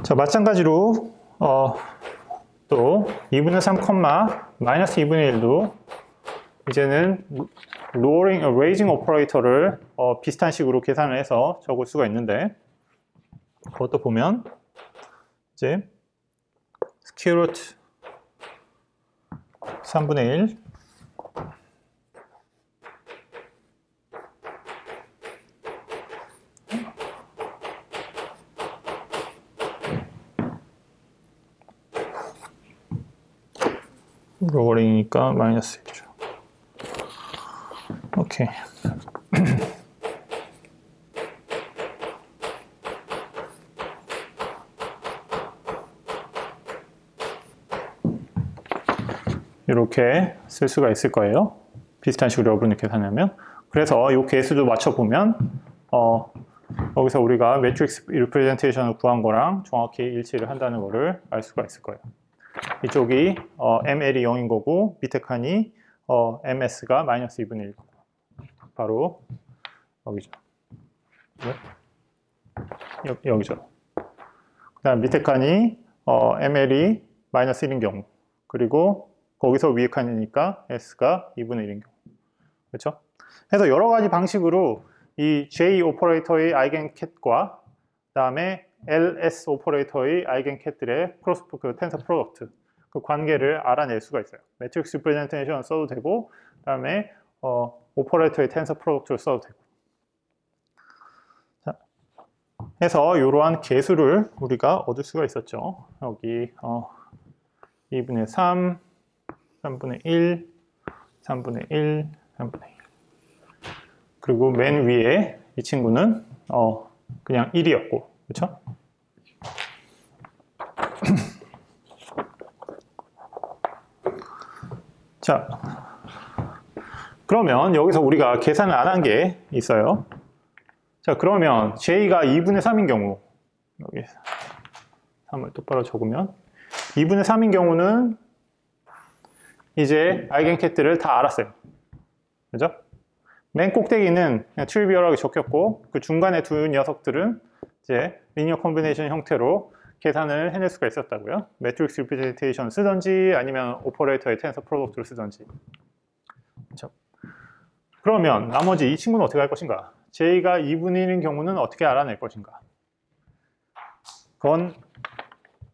자, 마찬가지로 또 2분의 3, 마이너스 2분의 1도 이제는 로어링, 레이징 오퍼레이터를 비슷한 식으로 계산을 해서 적을 수가 있는데, 그것도 보면 이제 스퀘어 루트 3분의 1 물어버리니까 마이너스 1이죠. 오케이. 이렇게 쓸 수가 있을 거예요. 비슷한 식으로 여러분이 계산하면. 그래서 이 개수도 맞춰보면 여기서 우리가 매트릭스 리프레젠테이션을 구한 거랑 정확히 일치를 한다는 거를 알 수가 있을 거예요. 이쪽이 ML이 0인 거고 밑에 칸이 MS가 마이너스 2분의 1 거고 바로 여기죠. 여기죠. 그 다음 밑에 칸이 ML이 마이너스 1인 경우, 그리고 거기서 위에 칸이니까 S가 2분의 1인 경우. 그렇죠? 그래서 여러 가지 방식으로 이 J 오퍼레이터의 아이겐캣과 그다음에 LS 오퍼레이터의 아이겐캣들의 텐서 프로덕트, 그 관계를 알아낼 수가 있어요. 매트릭스 리프레젠테이션을 써도 되고, 그다음에 오퍼레이터의 텐서 프로덕트를 써도 되고. 자, 해서 이러한 개수를 우리가 얻을 수가 있었죠. 여기 2분의 3, 3분의 1, 3분의 1, 3분의 1. 그리고 맨 위에 이 친구는 그냥 1이었고, 그렇죠? 자, 그러면 여기서 우리가 계산을 안 한 게 있어요. 자, 그러면 J가 2분의 3인 경우, 여기 3을 똑바로 적으면 2분의 3인 경우는 이제 아이겐캣들을 다 알았어요. 그렇죠? 맨 꼭대기는 그냥 트리비얼하게 적혔고, 그 중간에 두 녀석들은 이제 리니어 콤비네이션 형태로 계산을 해낼 수가 있었다고요. 매트릭스 리프레젠테이션 쓰던지 아니면 오퍼레이터의 텐서 프로덕트를 쓰던지. 그렇죠. 그러면 나머지 이 친구는 어떻게 할 것인가? J가 2분의 1인 경우는 어떻게 알아낼 것인가? 그건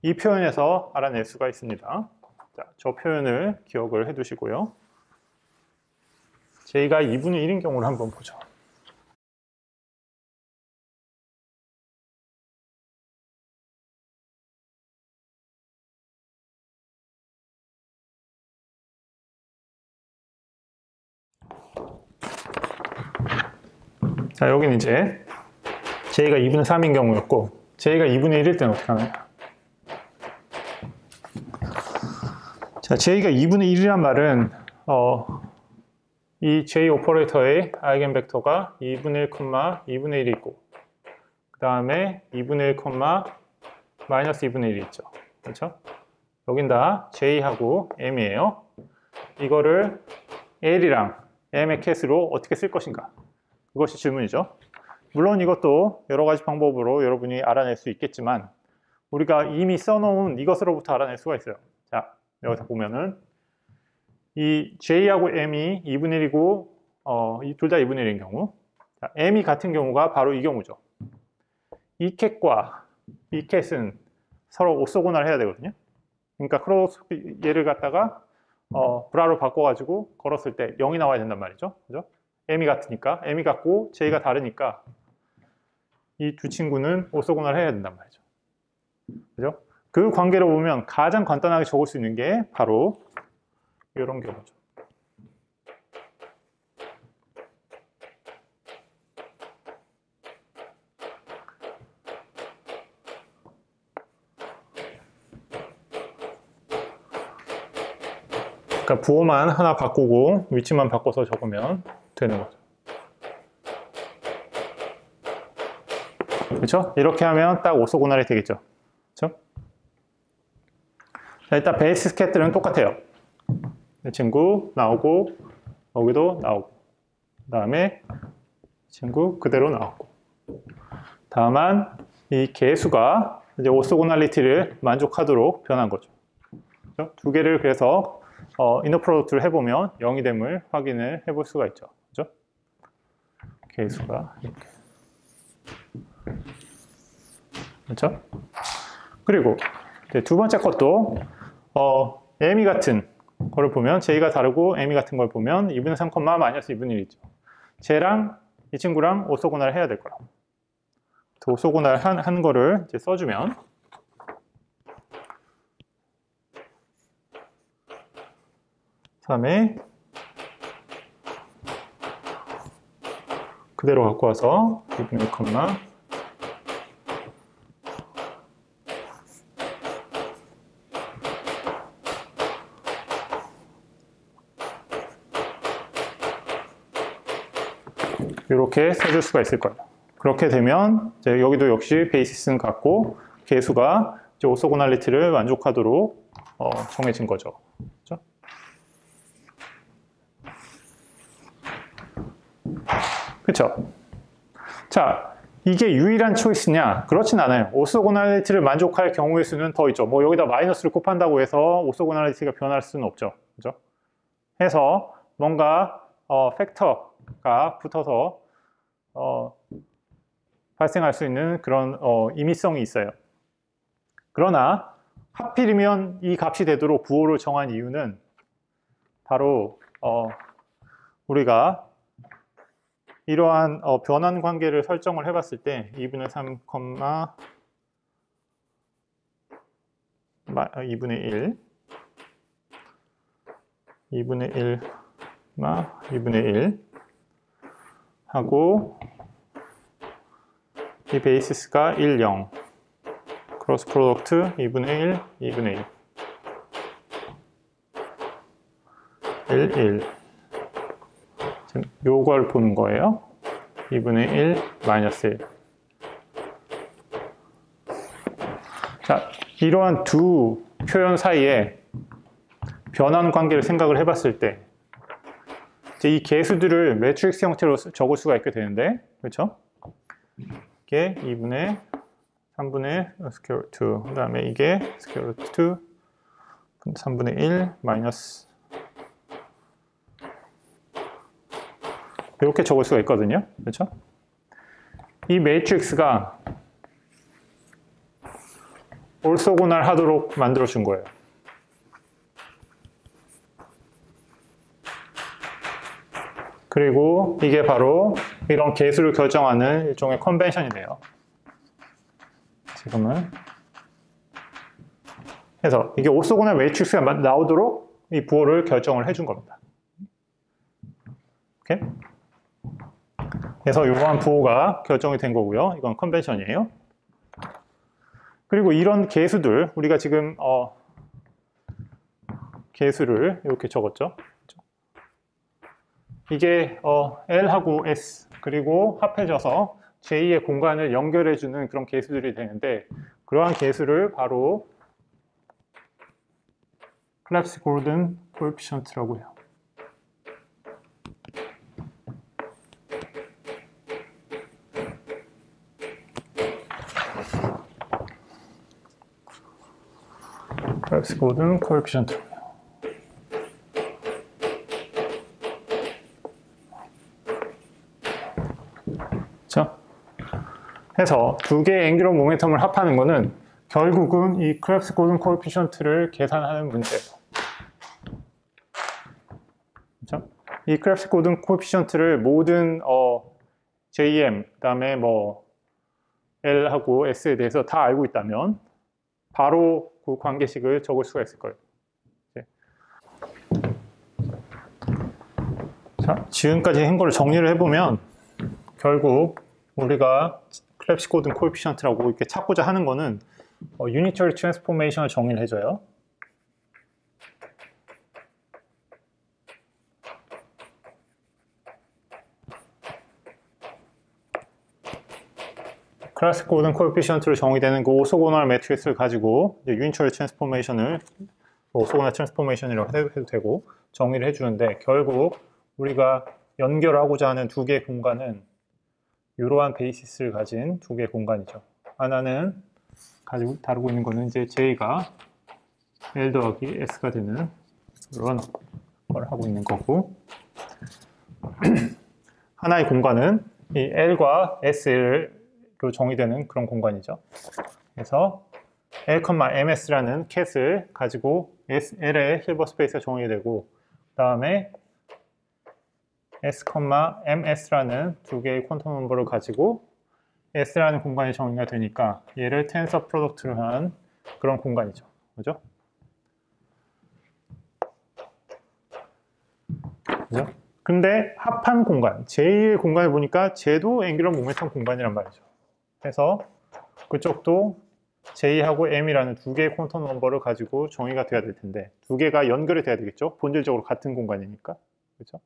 이 표현에서 알아낼 수가 있습니다. 자, 저 표현을 기억을 해 두시고요. J가 2분의 1인 경우를 한번 보죠. 자, 여기는 이제 J가 2분의 3인 경우였고, J가 2분의 1일 때는 어떻게 하나요? 자, J가 2분의 1이란 말은 이 J 오퍼레이터의 아이겐벡터가 2분의 1, 2분의 1이 있고, 그 다음에 2분의 1, 마이너스 2분의 1이 있죠. 그렇죠? 여긴 다 J하고 M이에요. 이거를 L이랑 M의 캣으로 어떻게 쓸 것인가? 그것이 질문이죠. 물론 이것도 여러 가지 방법으로 여러분이 알아낼 수 있겠지만, 우리가 이미 써놓은 이것으로부터 알아낼 수가 있어요. 자, 여기서 보면은 이 J하고 M이 2분의 1이고 둘 다 2분의 1인 경우, 자, M이 같은 경우가 바로 이 경우죠. 이 캣과 이 캣은 서로 옵소고널 해야 되거든요. 그러니까 크로스 얘를 갖다가 브라로 바꿔가지고 걸었을 때 0이 나와야 된단 말이죠. 그죠? M이 같으니까, M이 같고 J가 다르니까 이 두 친구는 옵소고널 해야 된단 말이죠. 그죠? 그 관계로 보면 가장 간단하게 적을 수 있는 게 바로 이런 경우죠. 그러니까 부호만 하나 바꾸고 위치만 바꿔서 적으면 되는 거죠. 그렇죠? 이렇게 하면 딱 오소고날이 되겠죠. 그렇죠? 자, 일단 베이스 스캣들은 똑같아요. 이 친구 나오고, 여기도 나오고, 그 다음에 이 친구 그대로 나왔고, 다만 이 개수가 이제 오소고날리티를 만족하도록 변한 거죠. 그렇죠? 두 개를 그래서 이너 프로덕트를 해보면 0이 됨을 확인을 해볼 수가 있죠. 그렇죠? 개수가 이렇게. 그렇죠? 그리고 이제 두 번째 것도 M이 같은 거를 보면, J가 다르고 M이 같은 걸 보면 2분의 3, 마이너스 2분의 1이죠. 쟤랑 이 친구랑 오소고날 해야 될 거라고. 오소고날 한 거를 이제 써주면, 다음에 그대로 갖고 와서 2분의 1, 이렇게 써줄 수가 있을 거예요. 그렇게 되면 이제 여기도 역시 베이시스는 같고 개수가 이제 오소고날리티를 만족하도록 정해진 거죠. 그렇죠? 그렇죠? 자, 이게 유일한 초이스냐? 그렇진 않아요. 오소고날리티를 만족할 경우의 수는 더 있죠. 뭐 여기다 마이너스를 곱한다고 해서 오소고날리티가 변할 수는 없죠. 그렇죠? 해서 뭔가 팩터가 붙어서 발생할 수 있는 그런 임의성이 있어요. 그러나 하필이면 이 값이 되도록 부호를 정한 이유는 바로 우리가 이러한 변환 관계를 설정을 해봤을 때 2분의 3, 2분의 1 하고 이 베이시스가 1, 0 크로스 프로덕트 2분의 1 지금 요걸 보는 거예요. 2분의 1 마이너스 1. 자, 이러한 두 표현 사이에 변환 관계를 생각을 해봤을 때 이 개수들을 매트릭스 형태로 적을 수가 있게 되는데, 그렇죠? 이게 3분의 스퀘어루트 2, 그 다음에 이게 스퀘어루트 2, 3분의 1 마이너스 이렇게 적을 수가 있거든요. 그렇죠? 이 매트릭스가 올소고날 하도록 만들어준 거예요. 그리고 이게 바로 이런 개수를 결정하는 일종의 컨벤션이 돼요. 지금은. 그래서 이게 오소고날 매트릭스가 나오도록 이 부호를 결정을 해준 겁니다. 오케이? 그래서 이러한 부호가 결정이 된 거고요. 이건 컨벤션이에요. 그리고 이런 개수들, 우리가 지금 개수를 이렇게 적었죠. 이게 L하고 S 그리고 합해져서 J의 공간을 연결해주는 그런 개수들이 되는데, 그러한 개수를 바로 클래프스 고르든 코에피션트라고 해요. 클래프스 고르든 코에피션트. 해서 두 개의 앵귤러 모멘텀을 합하는 거는 결국은 이 크랩스 고든 코에피션트를 계산하는 문제예요. 그렇죠? 이 크랩스 고든 코에피션트를 모든 JM, 그다음에 뭐 L하고 S에 대해서 다 알고 있다면 바로 그 관계식을 적을 수가 있을 거예요. 네. 자, 지금까지 행거를 정리를 해보면 결국 우리가 클래프스 고든 코에피션트라고 이렇게 찾고자 하는 거는 유니터리 트랜스포메이션을 정의를 해줘요. 클래프스 고든 코에피션트로 정의되는 그 오소고널 매트릭스를 가지고 유니터리 트랜스포메이션을 오소고널 트랜스포메이션이라고 해도 되고 정의를 해주는데, 결국 우리가 연결하고자 하는 두 개의 공간은 이러한 베이시스를 가진 두 개의 공간이죠. 하나는 가지고 다루고 있는 거는 이제 J가 L 더하기 S가 되는 이런 걸 하고 있는 거고, 하나의 공간은 이 L과 S로 정의되는 그런 공간이죠. 그래서 L, MS라는 캣을 가지고 L의 실버 스페이스가 정의되고, 그 다음에 S, MS라는 두 개의 퀀텀 넘버를 가지고 S라는 공간이 정의가 되니까 얘를 텐서 프로덕트로 한 그런 공간이죠. 그죠? 그죠? 근데 합한 공간, 제2의 공간을 보니까 쟤도 앵귤러 모멘텀 공간이란 말이죠. 그래서 그쪽도 J하고 M이라는 두 개의 퀀텀 넘버를 가지고 정의가 돼야 될 텐데, 두 개가 연결이 돼야 되겠죠? 본질적으로 같은 공간이니까. 그렇죠?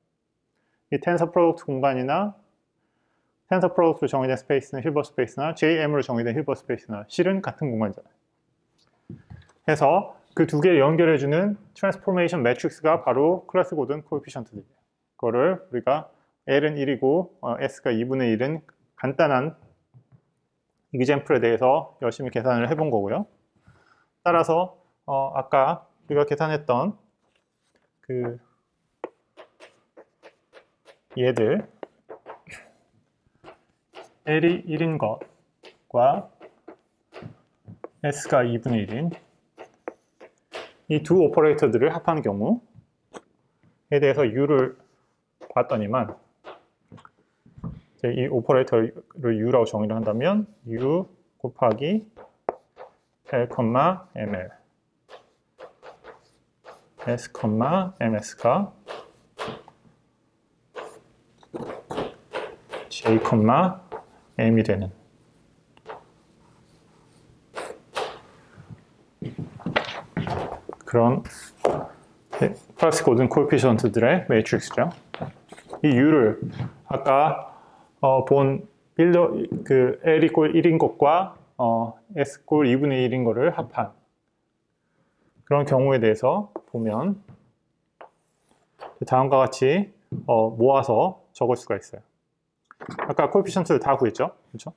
이 텐서 프로덕트 공간이나 텐서 프로덕트로 정의된 스페이스는 힐버트 스페이스나 JM으로 정의된 힐버트 스페이스나 실은 같은 공간이잖아요. 그래서 그 두 개를 연결해주는 트랜스포메이션 매트릭스가 바로 클래스 고든 코에피션트들이에요. 그거를 우리가 L은 1이고 S가 2분의 1은 간단한 이그젠플에 대해서 열심히 계산을 해본 거고요. 따라서 아까 우리가 계산했던 그 얘들 L이 1인 것과 S가 2분의 1인 이 두 오퍼레이터들을 합한 경우에 대해서 U를 봤더니만, 이 오퍼레이터를 U라고 정의를 한다면 U 곱하기 L, ML S, MS가 J, M이 되는 그런 클래스 고든 코에피션트들의 매트릭스죠. 이 U를 아까 본 L 이꼴 1인 것과 S 꼴 2분의 1인 거를 합한 그런 경우에 대해서 보면 다음과 같이 모아서 적을 수가 있어요. 아까 코에피션트를 다 구했죠? 그렇죠?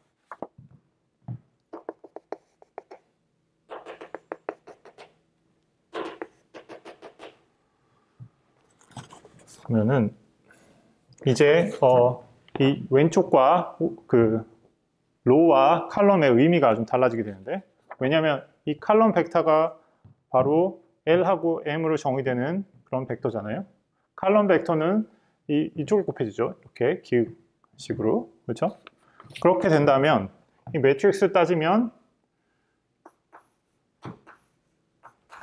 그러면은 이제 이 왼쪽과 그 로우와 칼럼의 의미가 좀 달라지게 되는데, 왜냐하면 이 칼럼 벡터가 바로 L하고 M으로 정의되는 그런 벡터잖아요. 칼럼 벡터는 이쪽이 곱해지죠. 이렇게 기울식으로. 그렇죠? 그렇게 된다면 이 매트릭스를 따지면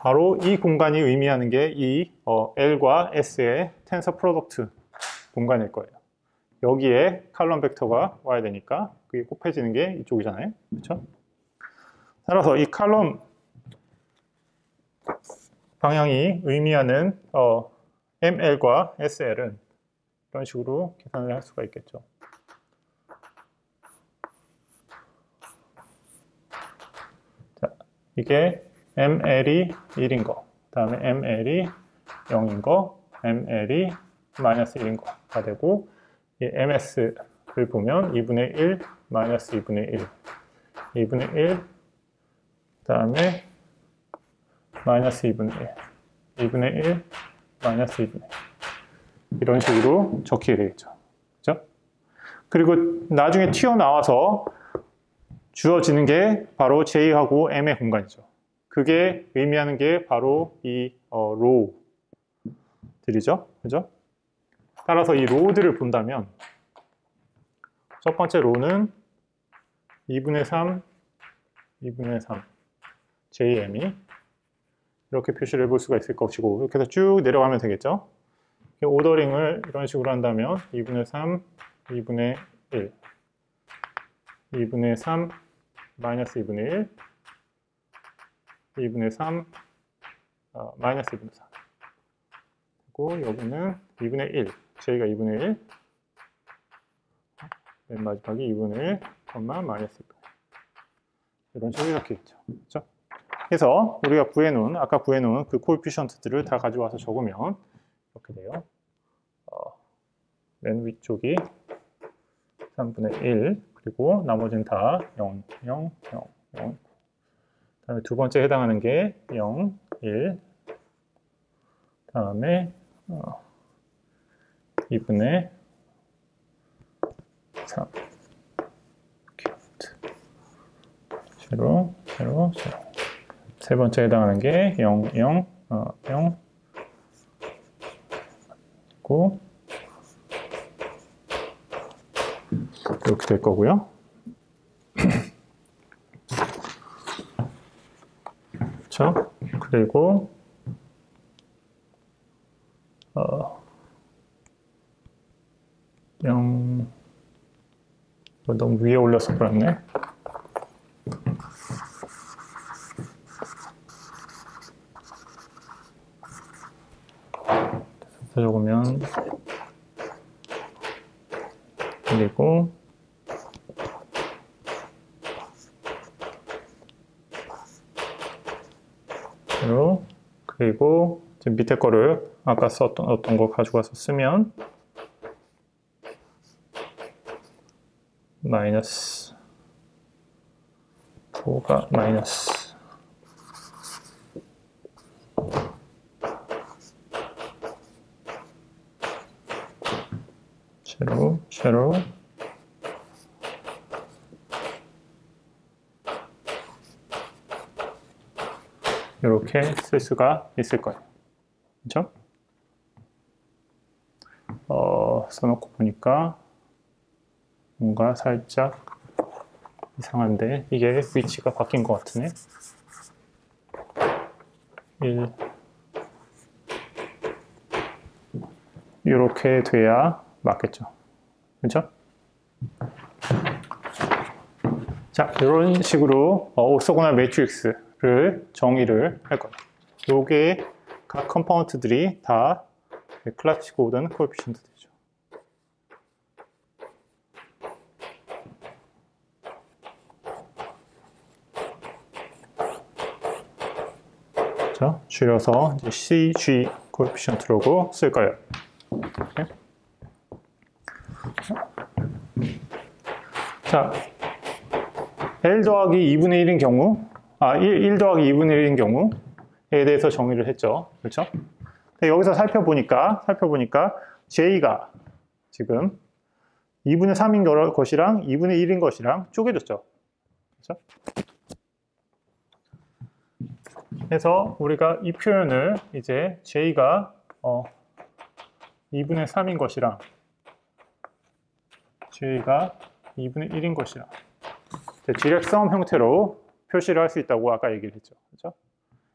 바로 이 공간이 의미하는 게 이 L과 S의 텐서 프로덕트 공간일 거예요. 여기에 칼럼 벡터가 와야 되니까 그게 곱해지는 게 이쪽이잖아요. 그렇죠? 따라서 이 칼럼 방향이 의미하는 ML과 SL은 이런 식으로 계산을 할 수가 있겠죠. 자, 이게 ML이 1인 거, 그 다음에 ML이 0인 거, ML이 마이너스 1인 거가 되고, 이 MS를 보면 2분의 1 마이너스 2분의 1 그 다음에 마이너스 2분의 1 마이너스 2분의 1 이런 식으로 적혀야 되겠죠. 그렇죠? 그리고 나중에 튀어나와서 주어지는 게 바로 J하고 M의 공간이죠. 그게 의미하는 게 바로 이 로우들이죠. 그죠? 따라서 이 로우들을 본다면 첫 번째 로우는 2분의 3 JM이 이렇게 표시를 해볼 수가 있을 것이고, 이렇게 해서 쭉 내려가면 되겠죠. 오더링을 이런 식으로 한다면 2분의 3 2분의 1, 2분의 3 마이너스 2분의 1 2분의 3 마이너스 2분의 4 그리고 여기는 2분의 1, J가 2분의 1, 맨 마지막에 2분의 1, 마이너스 1. 이런 식으로 이렇게 있죠. 그렇죠? 그래서 우리가 구해놓은, 아까 구해놓은 그 코에피션트들을 다 가져와서 적으면 이렇게 돼요. 맨 위쪽이 3분의 1, 그리고 나머지는 다 0. 그 다음에 두 번째 해당하는 게 0, 1. 그 다음에 2분의 3 0, 0, 0. 세 번째 해당하는 게 0, 0, 0 있고 이렇게 될 거고요. 그렇죠? 그리고 뿅. 이거 너무 위에 올려서 그렇네. 들어오면 그리고 그리고 지금 밑에 거를 아까 썼던 어떤 거 가져가서 쓰면 마이너스 4가 마이너스 7로 이렇게 쓸 수가 있을 거예요. 그렇죠? 써놓고 보니까 뭔가 살짝 이상한데 이게 위치가 바뀐 것 같으네. 1 이렇게 돼야 맞겠죠. 그렇죠? 자, 이런 식으로 옥서고널 매트릭스를 정의를 할 거예요. 요게 각 컴포넌트들이 다 클라식 오든 코에피션트들이죠. 자, 줄여서 이제 CG 코에피션트라고 쓸 거예요. 오케이? 자, L 더하기 2분의 1인 경우 1 더하기 2분의 1인 경우에 대해서 정의를 했죠. 그렇죠? 근데 여기서 살펴보니까 J가 지금 2분의 3인 것이랑 2분의 1인 것이랑 쪼개졌죠. 그렇죠? 그래서 우리가 이 표현을 이제 J가 2분의 3인 것이랑 J가 2분의 1인 것이라 디렉섬 형태로 표시를 할 수 있다고 아까 얘기를 했죠. 그렇죠?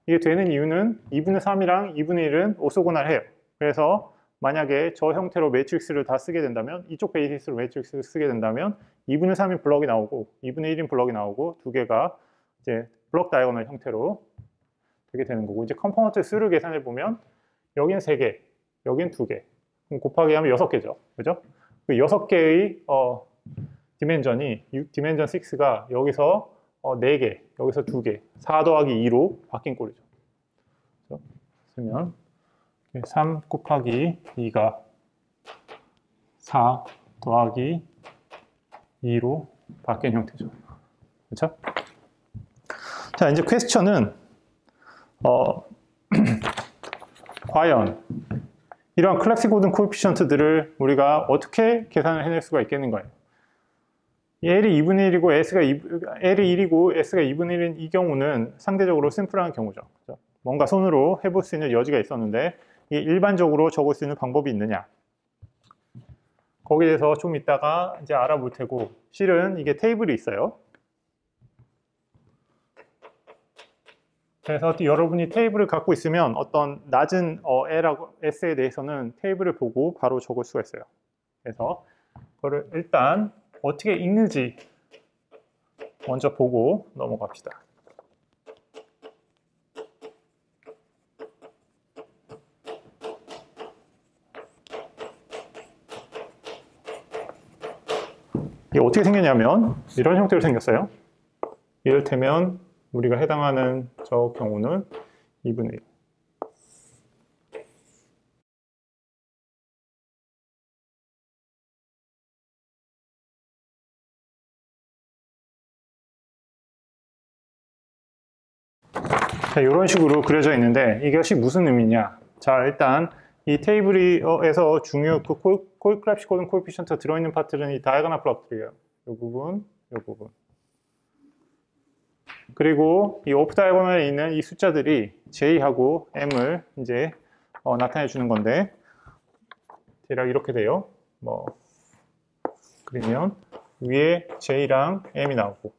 이게 되는 이유는 2분의 3이랑 2분의 1은 오소고날해요. 그래서 만약에 저 형태로 매트릭스를 다 쓰게 된다면, 이쪽 베이시스로 매트릭스를 쓰게 된다면 2분의 3인 블럭이 나오고 2분의 1인 블럭이 나오고 두 개가 이제 블럭 다이어널 형태로 되게 되는 거고, 이제 컴포넌트 수를 계산해 보면 여기는 3개, 여기는 2개, 그럼 곱하기 하면 6개죠. 그렇죠? 그 6개의 디멘전 6가 여기서 4개, 여기서 2개, 4 더하기 2로 바뀐 꼴이죠. 그러면 3 곱하기 2가 4 더하기 2로 바뀐 형태죠. 그렇죠? 자, 이제 퀘스천은 과연 이런 클래식 오든 코에피션트들을 우리가 어떻게 계산을 해낼 수가 있겠는가요? L이 2분의 1이고 L이 1이고 S가 2분의 1인 이 경우는 상대적으로 심플한 경우죠. 뭔가 손으로 해볼 수 있는 여지가 있었는데, 이게 일반적으로 적을 수 있는 방법이 있느냐, 거기에 대해서 좀 이따가 이제 알아볼 테고, 실은 이게 테이블이 있어요. 그래서 여러분이 테이블을 갖고 있으면 어떤 낮은 L하고 S에 대해서는 테이블을 보고 바로 적을 수가 있어요. 그래서 그거를 일단 어떻게 읽는지 먼저 보고 넘어갑시다. 이게 어떻게 생겼냐면 이런 형태로 생겼어요. 이를테면 우리가 해당하는 저 경우는 2분의 1. 자, 이런 식으로 그려져 있는데 이것이 무슨 의미냐. 자, 일단 이 테이블에서 중요 그 클래식 오든 코에피션트 들어있는 파트는 이 다이아고널 플롯들이에요. 이 부분, 이 부분. 그리고 이 오프 다이아고널에 있는 이 숫자들이 J하고 M을 이제 나타내 주는 건데, 대략 이렇게 돼요. 뭐 그러면 위에 J랑 M이 나오고,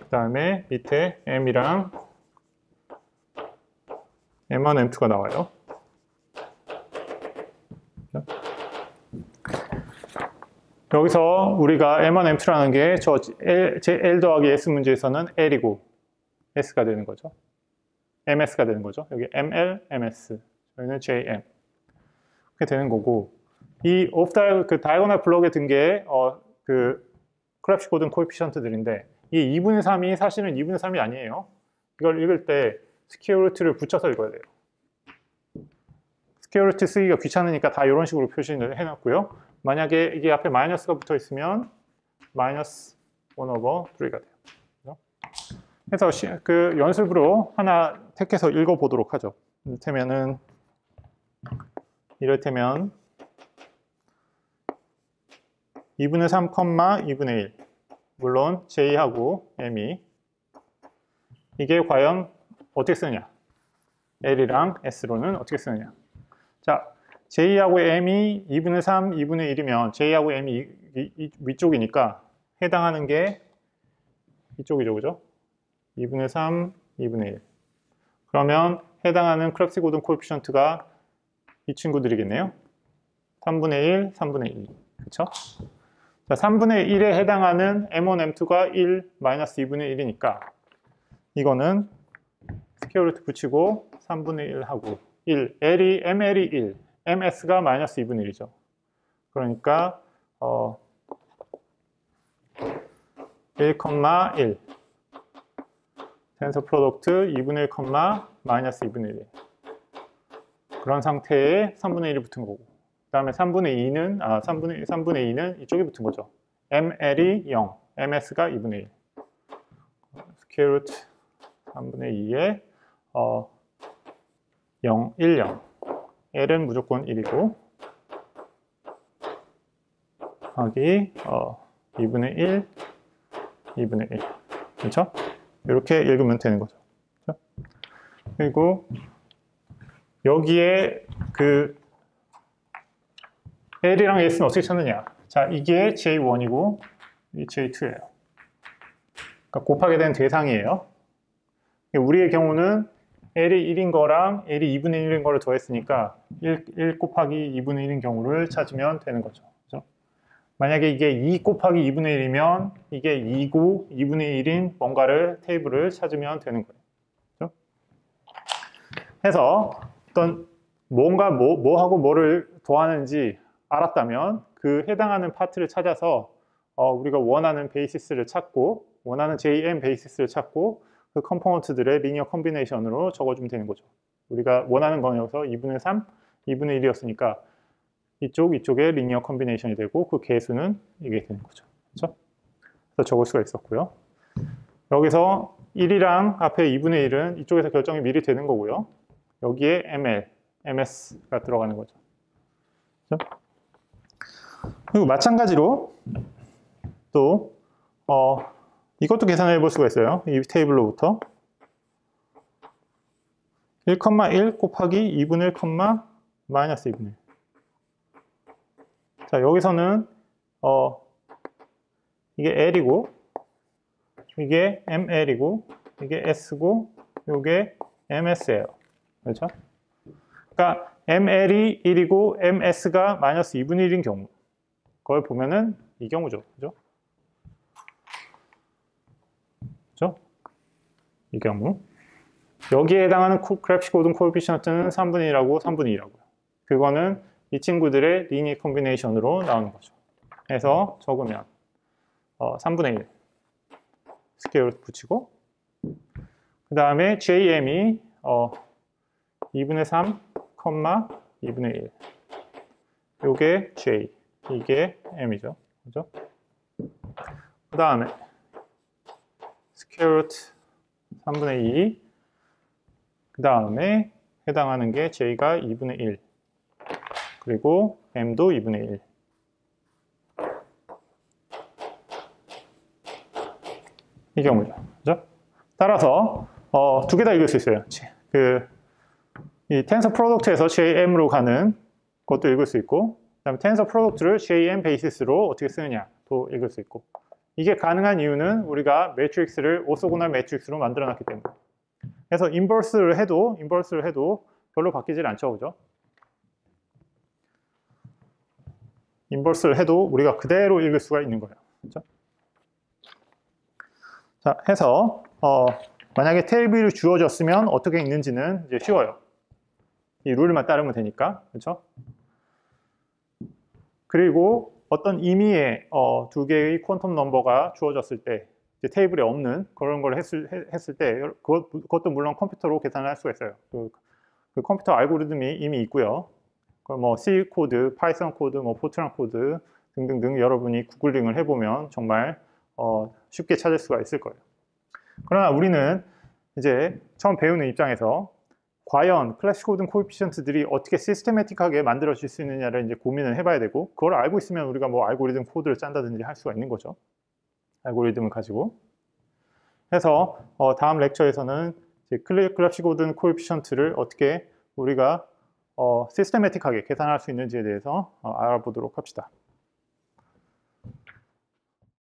그 다음에 밑에 M이랑 M1, M2가 나와요. 여기서 우리가 M1, M2라는 게 L 더하기 S 문제에서는 L이고 S가 되는 거죠. MS가 되는 거죠. 여기 ML, MS, 여기는 JM 그렇게 되는 거고, 이 오프 다이고널 블록에 든 게 크랩시 고든 코에피션트들인데, 이 2분의 3이 사실은 2분의 3이 아니에요. 이걸 읽을 때 스퀘어 루트를 붙여서 읽어야 돼요. 스퀘어 루트 쓰기가 귀찮으니까 다 이런 식으로 표시를 해놨고요. 만약에 이게 앞에 마이너스가 붙어 있으면 마이너스 1/3가 돼요. 그래서 그 연습으로 하나 택해서 읽어보도록 하죠. 이를테면 2분의 3, 2분의 1 물론 J하고 M이 이게 과연 어떻게 쓰느냐, L이랑 S로는 어떻게 쓰느냐. 자, J하고 M이 2분의 3, 2분의 1이면 J하고 M이 위쪽이니까 해당하는 게 이쪽이죠, 그죠? 2분의 3, 2분의 1 그러면 해당하는 크랩시 고든 코에피션트가 이 친구들이겠네요. 3분의 1, 3분의 1 그쵸? 자, 3분의 1에 해당하는 M1, M2가 1, 마이너스 2분의 1이니까 이거는 스퀘어 루트 붙이고 3분의 1하고 1, L이, ML이 1, MS가 마이너스 2분의 1이죠. 그러니까 1,1 텐서 프로덕트 2분의 1, 마이너스 2분의 1 그런 상태에 3분의 1이 붙은 거고, 그 다음에 3분의 2는 이쪽에 붙은 거죠. ML이 0, MS가 2분의 1 스퀘어 루트 3분의 2에 0, 1, 0 L은 무조건 1이고 여기 2분의 1, 2분의 1 그렇죠? 이렇게 읽으면 되는 거죠. 그렇죠? 그리고 여기에 그 L이랑 S는 어떻게 찾느냐. 자, 이게 J1이고 이 J2예요. 그러니까 곱하게 된 대상이에요. 우리의 경우는 L이 1인 거랑 L이 2분의 1인 거를 더했으니까 1 곱하기 2분의 1인 경우를 찾으면 되는 거죠. 그렇죠? 만약에 이게 2 곱하기 2분의 1이면 이게 2고 2분의 1인 뭔가를 테이블을 찾으면 되는 거예요. 그렇죠? 해서 어떤 뭔가 뭐하고 뭐를 더하는지 알았다면 그 해당하는 파트를 찾아서 우리가 원하는 베이시스를 찾고, 원하는 JM 베이시스를 찾고 그 컴포넌트들의 리니어 컴비네이션으로 적어주면 되는 거죠. 우리가 원하는 건 여기서 2분의 3, 2분의 1이었으니까 이쪽에 리니어 컴비네이션이 되고 그 개수는 이게 되는 거죠. 그렇죠? 그래서 적을 수가 있었고요. 여기서 1이랑 앞에 2분의 1은 이쪽에서 결정이 미리 되는 거고요. 여기에 ML, MS가 들어가는 거죠. 그렇죠? 그리고 마찬가지로 또 이것도 계산해 볼 수가 있어요. 이 테이블로부터 1,1 곱하기 2분의 1, 마이너스 2분의 1. 자, 여기서는 이게 L이고 이게 ML이고 이게 S고 이게 MS예요. 그렇죠? 그러니까 ML이 1이고 MS가 마이너스 2분의 1인 경우, 그걸 보면은 이 경우죠. 그죠? 이 경우 여기에 해당하는 크랩시 고든 코에피션트는 3분의 1하고 3분의 2라고요. 그거는 이 친구들의 리니어 콤비네이션으로 나오는 거죠. 그래서 적으면 3분의 1 스퀘어를 붙이고 그 다음에 JM이 2분의 3, 2분의 1 요게 J, 이게 M이죠. 그죠? 그 다음에 스퀘어 루트 3분의 2 그 다음에 해당하는 게 J가 2분의 1 그리고 M도 2분의 1 이 경우죠. 그죠? 따라서 두 개 다 읽을 수 있어요. 이 텐서 프로덕트에서 JM으로 가는 것도 읽을 수 있고, 그 다음에 텐서 프로덕트를 JM 베이시스로 어떻게 쓰느냐도 읽을 수 있고, 이게 가능한 이유는 우리가 매트릭스를 오소고날 매트릭스로 만들어 놨기 때문에. 그래서 인버스를 해도 별로 바뀌질 않죠. 그죠? 인버스를 해도 우리가 그대로 읽을 수가 있는 거예요. 그렇죠? 자, 해서 만약에 테이블이 주어졌으면 어떻게 읽는지는 이제 쉬워요. 이 룰만 따르면 되니까. 그렇죠? 그리고 어떤 의미의 두 개의 퀀텀 넘버가 주어졌을 때 이제 테이블에 없는 그런 걸 했을 때 그것도 물론 컴퓨터로 계산을 할 수가 있어요. 그 컴퓨터 알고리즘이 이미 있고요. 뭐 C 코드, 파이썬 코드, 뭐 포트란 코드 등등등 여러분이 구글링을 해보면 정말 쉽게 찾을 수가 있을 거예요. 그러나 우리는 이제 처음 배우는 입장에서 과연 클래식 코딩 코에피션트들이 어떻게 시스테매틱하게 만들어질 수 있느냐를 이제 고민을 해봐야 되고, 그걸 알고 있으면 우리가 뭐 알고리즘 코드를 짠다든지 할 수가 있는 거죠. 알고리즘을 가지고. 그래서 다음 렉처에서는 이제 클래식 코딩 코에피션트를 어떻게 우리가 시스테매틱하게 계산할 수 있는지에 대해서 알아보도록 합시다.